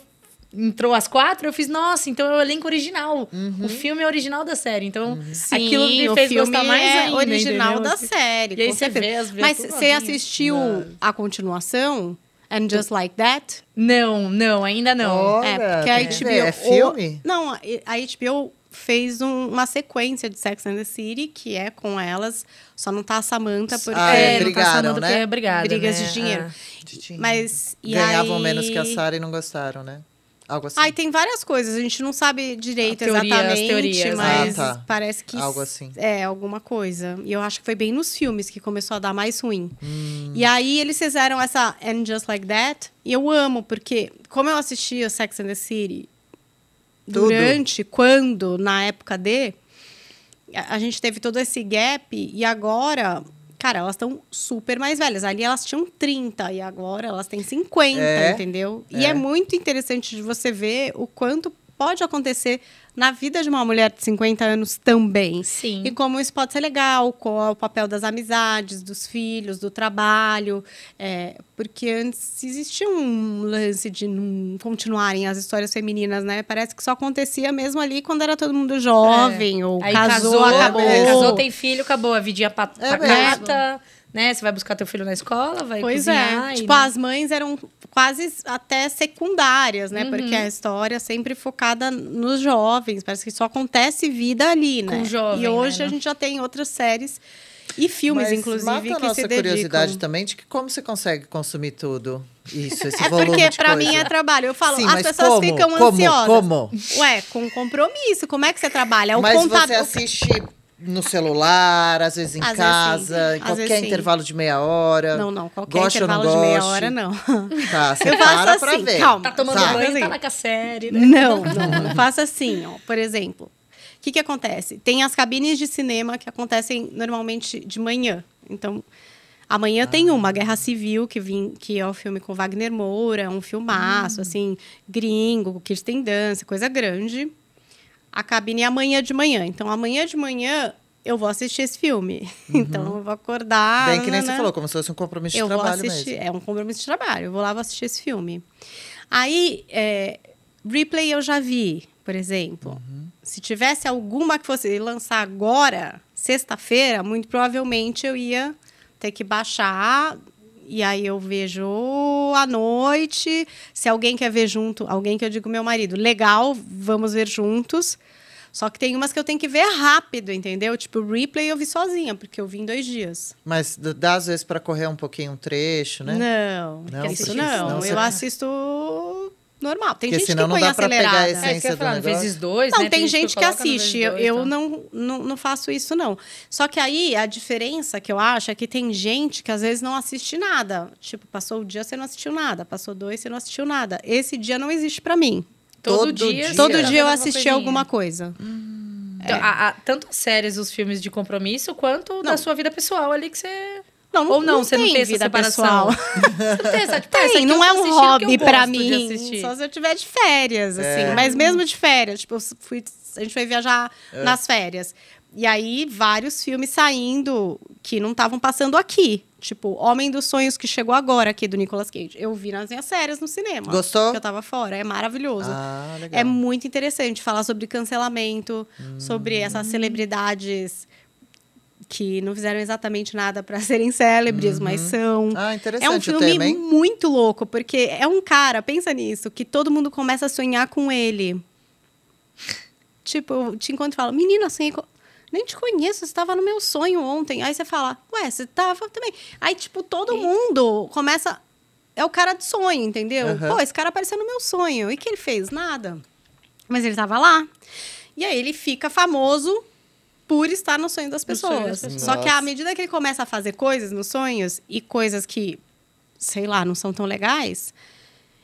Entrou às quatro, eu fiz, nossa, então é o elenco original. Uhum. O filme é original da série. Então, Sim, aquilo me fez gostar mais é ainda. original entendeu? da série. E aí você vê as Mas você assistiu não. a continuação? And Just Like That? Não, não, ainda não. Ora, é, porque a H B O... É filme? O, não, a H B O fez um, uma sequência de Sex and the City, que é com elas... Só não tá a Samantha porque... Ah, é, brigaram, tá né? É brigada, Brigas né? de dinheiro. Ah, de dinheiro. Mas, e Ganhavam aí... menos que a Sarah e não gostaram, né? Algo assim. Ah, e tem várias coisas, a gente não sabe direito teoria, exatamente, teorias, mas ah, tá. parece que algo assim. É alguma coisa. E eu acho que foi bem nos filmes que começou a dar mais ruim. Hum. E aí eles fizeram essa And Just Like That, e eu amo, porque como eu assistia Sex and the City durante, Tudo. quando, na época de... A gente teve todo esse gap, e agora... Cara, elas estão super mais velhas. Ali elas tinham trinta e agora elas têm cinquenta, é, entendeu? É. E é muito interessante de você ver o quanto pode acontecer na vida de uma mulher de cinquenta anos também. Sim. E como isso pode ser legal, qual é o papel das amizades, dos filhos, do trabalho. É, porque antes existia um lance de não continuarem as histórias femininas, né? Parece que só acontecia mesmo ali quando era todo mundo jovem. É. Ou aí casou, casou, acabou. É, casou, tem filho, acabou. A vidinha pacata... É, né? Você vai buscar teu filho na escola, vai pois cozinhar... É. E, tipo, né? As mães eram quase até secundárias, né? Uhum. Porque a história é sempre focada nos jovens. Parece que só acontece vida ali, né? Com jovem, e hoje né? a gente já tem outras séries e filmes, mas, inclusive, mata que se dedicam. Mas a nossa curiosidade também de que como você consegue consumir tudo... Isso, esse volume de coisa. É porque pra mim é trabalho. Eu falo, sim, as pessoas como? ficam como? ansiosas. Como? Ué, com compromisso. Como é que você trabalha? O mas contador... você assiste... No celular, às vezes em às casa, vezes, qualquer vezes, intervalo de meia hora. Não, não, qualquer goste intervalo não de meia hora, não. Tá, você eu para assim, pra ver. Calma, tá tomando tá. banho, assim. tá lá com a série, né? Não, não, eu faço assim, ó. Por exemplo, o que que acontece? Tem as cabines de cinema que acontecem normalmente de manhã. Então, amanhã ah. tem uma, Guerra Civil, que, vim, que é o filme com Wagner Moura, um filmaço, hum. assim, gringo, Kirsten Dunst, coisa grande. A cabine é amanhã de manhã. Então, amanhã de manhã, eu vou assistir esse filme. Uhum. Então, eu vou acordar... Bem que nem né? você falou, como se fosse um compromisso eu de trabalho vou assistir, mesmo. É um compromisso de trabalho. Eu vou lá, vou assistir esse filme. Aí, é, Replay eu já vi, por exemplo. Uhum. Se tivesse alguma que fosse lançar agora, sexta-feira, muito provavelmente eu ia ter que baixar... E aí eu vejo à noite, se alguém quer ver junto, alguém que eu digo meu marido, legal, vamos ver juntos. Só que tem umas que eu tenho que ver rápido, entendeu? Tipo, o Replay eu vi sozinha, porque eu vi em dois dias. Mas dá às vezes para correr um pouquinho um trecho, né? Não, não isso não. não eu você... assisto... Normal. Tem porque gente que põe acelerada. É, que eu falar, vezes dois, não, né? tem, tem gente que, que assiste. Dois, eu então. não, não, não faço isso, não. Só que aí, a diferença que eu acho é que tem gente que, às vezes, não assiste nada. Tipo, passou o dia, você não assistiu nada. Passou dois, você não assistiu nada. Esse dia não existe pra mim. Todo, todo dia? Todo dia, dia eu assisti alguma coisa. Hum, é. Então, a, a, tanto as séries, os filmes de compromisso, quanto não. da sua vida pessoal ali que você... Não, não, Ou não, não você tem não tem essa separação. Tem, não é um hobby pra mim. Só se eu tiver de férias, assim. É. Mas mesmo de férias, tipo, eu fui, a gente foi viajar é. nas férias. E aí, vários filmes saindo que não estavam passando aqui. Tipo, Homem dos Sonhos, que chegou agora aqui, do Nicolas Cage. Eu vi nas minhas séries no cinema. Gostou? Que eu tava fora. É maravilhoso. Ah, legal. É muito interessante falar sobre cancelamento, hum. sobre essas celebridades... que não fizeram exatamente nada para serem célebres, uhum. mas são... Ah, interessante. É um filme tema, muito louco, porque é um cara, pensa nisso, que todo mundo começa a sonhar com ele. Tipo, eu te encontro e falo, menina, sonhei com... Nem te conheço, você estava no meu sonho ontem. Aí você fala, ué, você estava também. Aí, tipo, todo Eita. mundo começa... É o cara de sonho, entendeu? Uhum. Pô, esse cara apareceu no meu sonho. E o que ele fez? Nada. Mas ele estava lá. E aí ele fica famoso... por estar no sonho das pessoas. Sonho das pessoas. Só que à medida que ele começa a fazer coisas nos sonhos, e coisas que, sei lá, não são tão legais,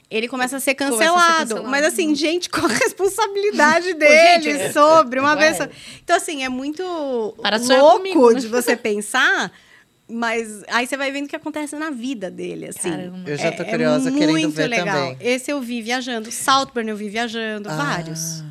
ele começa a ser cancelado. A ser cancelado. Mas assim, gente, qual a responsabilidade dele gente, sobre uma é, pessoa? Então assim, é muito Para louco comigo, né? de você pensar... Mas aí você vai vendo o que acontece na vida dele, assim. Caramba. Eu já tô curiosa, é, é querendo ver legal. também. Muito legal. Esse eu vi viajando. Saltburn eu vi viajando, ah. vários.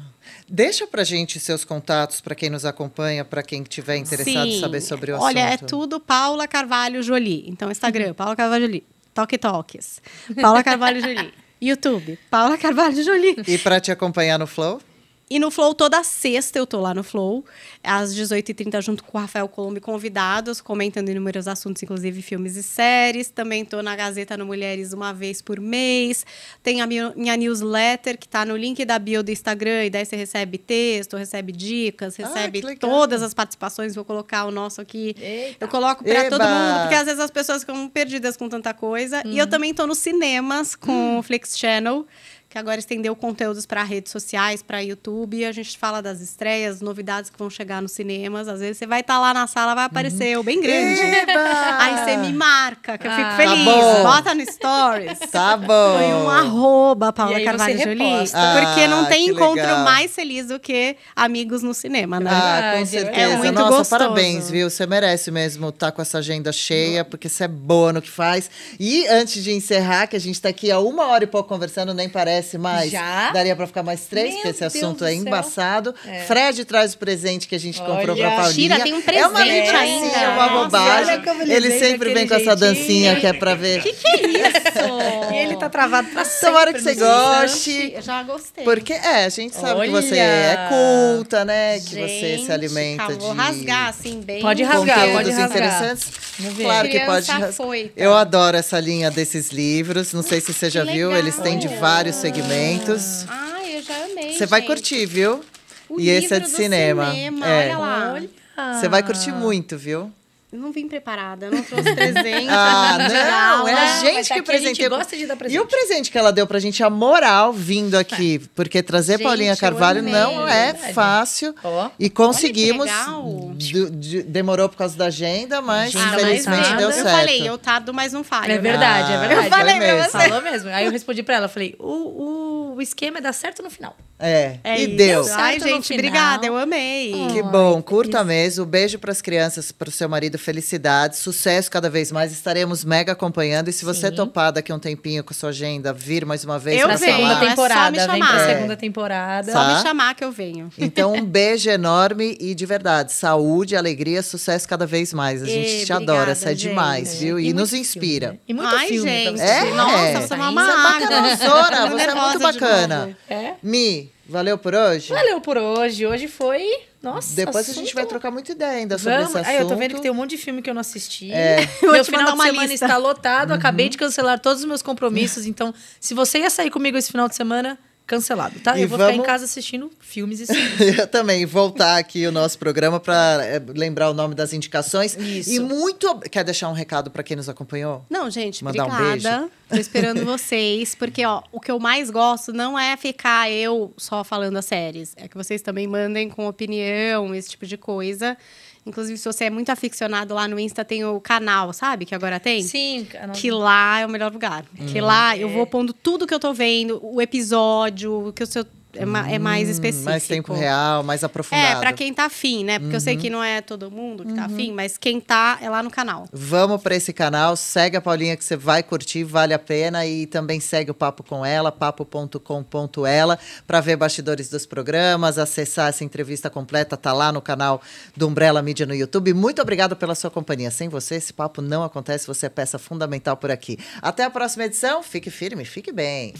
Deixa pra gente seus contatos, pra quem nos acompanha, pra quem estiver interessado em saber sobre o assunto. Olha, é tudo Paula Carvalho Jolie. Então, Instagram, uhum. Paula Carvalho Jolie. Toque Toques. Paula Carvalho Jolie. YouTube, Paula Carvalho Jolie. E pra te acompanhar no Flow? E no Flow, toda sexta eu tô lá no Flow, às dezoito e trinta, junto com o Rafael Colombo e convidados, comentando inúmeros assuntos, inclusive filmes e séries. Também tô na Gazeta no Mulheres uma vez por mês. Tem a minha newsletter, que tá no link da bio do Instagram, e daí você recebe texto, recebe dicas, recebe ah, todas as participações. Vou colocar o nosso aqui. Eita. Eu coloco pra Eba. todo mundo, porque às vezes as pessoas ficam perdidas com tanta coisa. Uhum. E eu também tô nos cinemas, com uhum. o Flix Channel, que agora estendeu conteúdos para redes sociais, para YouTube, e a gente fala das estreias, novidades que vão chegar nos cinemas. Às vezes você vai estar tá lá na sala, vai aparecer uhum. eu bem grande. Eba! Aí você me marca, que ah, eu fico feliz. Tá bom. Bota no stories. Tá bom. Põe um arroba Paulinha Carvalho Jolista. Ah, porque não tem encontro legal. mais feliz do que amigos no cinema, né? Ah, com certeza. É muito Nossa, gostoso. Parabéns, viu? Você merece mesmo estar tá com essa agenda cheia, porque você é boa no que faz. E antes de encerrar, que a gente tá aqui há uma hora e pouco conversando, nem parece mais. Já? Daria pra ficar mais três, Meu porque esse Deus assunto é embaçado. É. Fred traz o presente que a gente Olha. comprou pra Paulinha. Tira, tem um presente é uma ainda. É uma Nossa, bobagem. Ele sempre vem com jeitinho. essa dancinha que é pra ver. O que, que é isso? E ele tá travado pra sempre. Tomara que você goste. Eu já gostei. Porque, é, a gente sabe Olha. que você é culta, né? Gente, que você se alimenta tá, de... Vou rasgar, assim, bem... Pode rasgar, pode rasgar. Interessantes. Claro que pode rasgar. Foi, tá? Eu adoro essa linha desses livros. Não sei se você já viu. Eles têm de vários segmentos. Ah, eu já amei, Você vai curtir, viu? O e esse é de cinema. cinema é. Olha lá. Você vai curtir muito, viu? Eu não vim preparada, eu não trouxe presente. Ah, não, é a gente que presenteia. Gosta de dar presente. E o presente que ela deu pra gente, a moral vindo aqui. Porque trazer gente, Paulinha Carvalho não é fácil. Oh. E conseguimos. De, de, demorou por causa da agenda, mas ah, infelizmente mas deu certo. Eu falei, eu tado, mas não falho. É verdade, ah, é verdade. Eu falei pra você. Falou mesmo. Aí eu respondi pra ela, falei, o, o esquema dá certo no final. É, é e isso. deu. Ai, gente, obrigada, eu amei. Oh, que bom, curta isso. mesmo. Beijo pras crianças, pro seu marido, felicidade, sucesso cada vez mais. Estaremos mega acompanhando. E se você Sim. topar daqui um tempinho com a sua agenda, vir mais uma vez. Eu pra venho, falar. Temporada, é só me chamar. Vem pra segunda temporada. Só tá? me chamar que eu venho. Então, um beijo enorme e de verdade. Saúde, alegria, sucesso cada vez mais. A gente Ei, te obrigada, adora, você é demais, viu? E, e nos inspira. Filme. E muito Ai, filme. Gente. É? Nossa, você é uma bacanazona, você é muito bacana. É? Mi. Valeu por hoje? Valeu por hoje. Hoje foi... Nossa, Depois assunto... a gente vai trocar muita ideia ainda sobre Vamos. esse assunto. Ah, eu tô vendo que tem um monte de filme que eu não assisti. É. Meu final de semana lista. está lotado. Uhum. Acabei de cancelar todos os meus compromissos. Então, se você ia sair comigo esse final de semana... Cancelado, tá? E eu vou vamos... ficar em casa assistindo filmes e séries. Eu também. Voltar aqui o nosso programa para lembrar o nome das indicações. Isso. E muito... Quer deixar um recado para quem nos acompanhou? Não, gente, Mandar obrigada. Um beijo. Tô esperando vocês, porque ó, o que eu mais gosto não é ficar eu só falando as séries. É que vocês também mandem com opinião, esse tipo de coisa. Inclusive, se você é muito aficionado, lá no Insta tem o canal, sabe? Que agora tem. Sim. Canal. Que lá é o melhor lugar. Hum. Que lá eu vou pondo tudo que eu tô vendo, o episódio, o que o seu... É, hum, é mais específico. Mais tempo real, mais aprofundado. É, pra quem tá afim, né? Porque uhum. eu sei que não é todo mundo que uhum. tá afim, mas quem tá é lá no canal. Vamos pra esse canal, segue a Paulinha que você vai curtir, vale a pena. E também segue o Papo Com Ela, papo ponto com ponto ela, pra ver bastidores dos programas, acessar essa entrevista completa, tá lá no canal do Umbrella Mídia no YouTube. Muito obrigada pela sua companhia. Sem você, esse papo não acontece, você é peça fundamental por aqui. Até a próxima edição, fique firme, fique bem.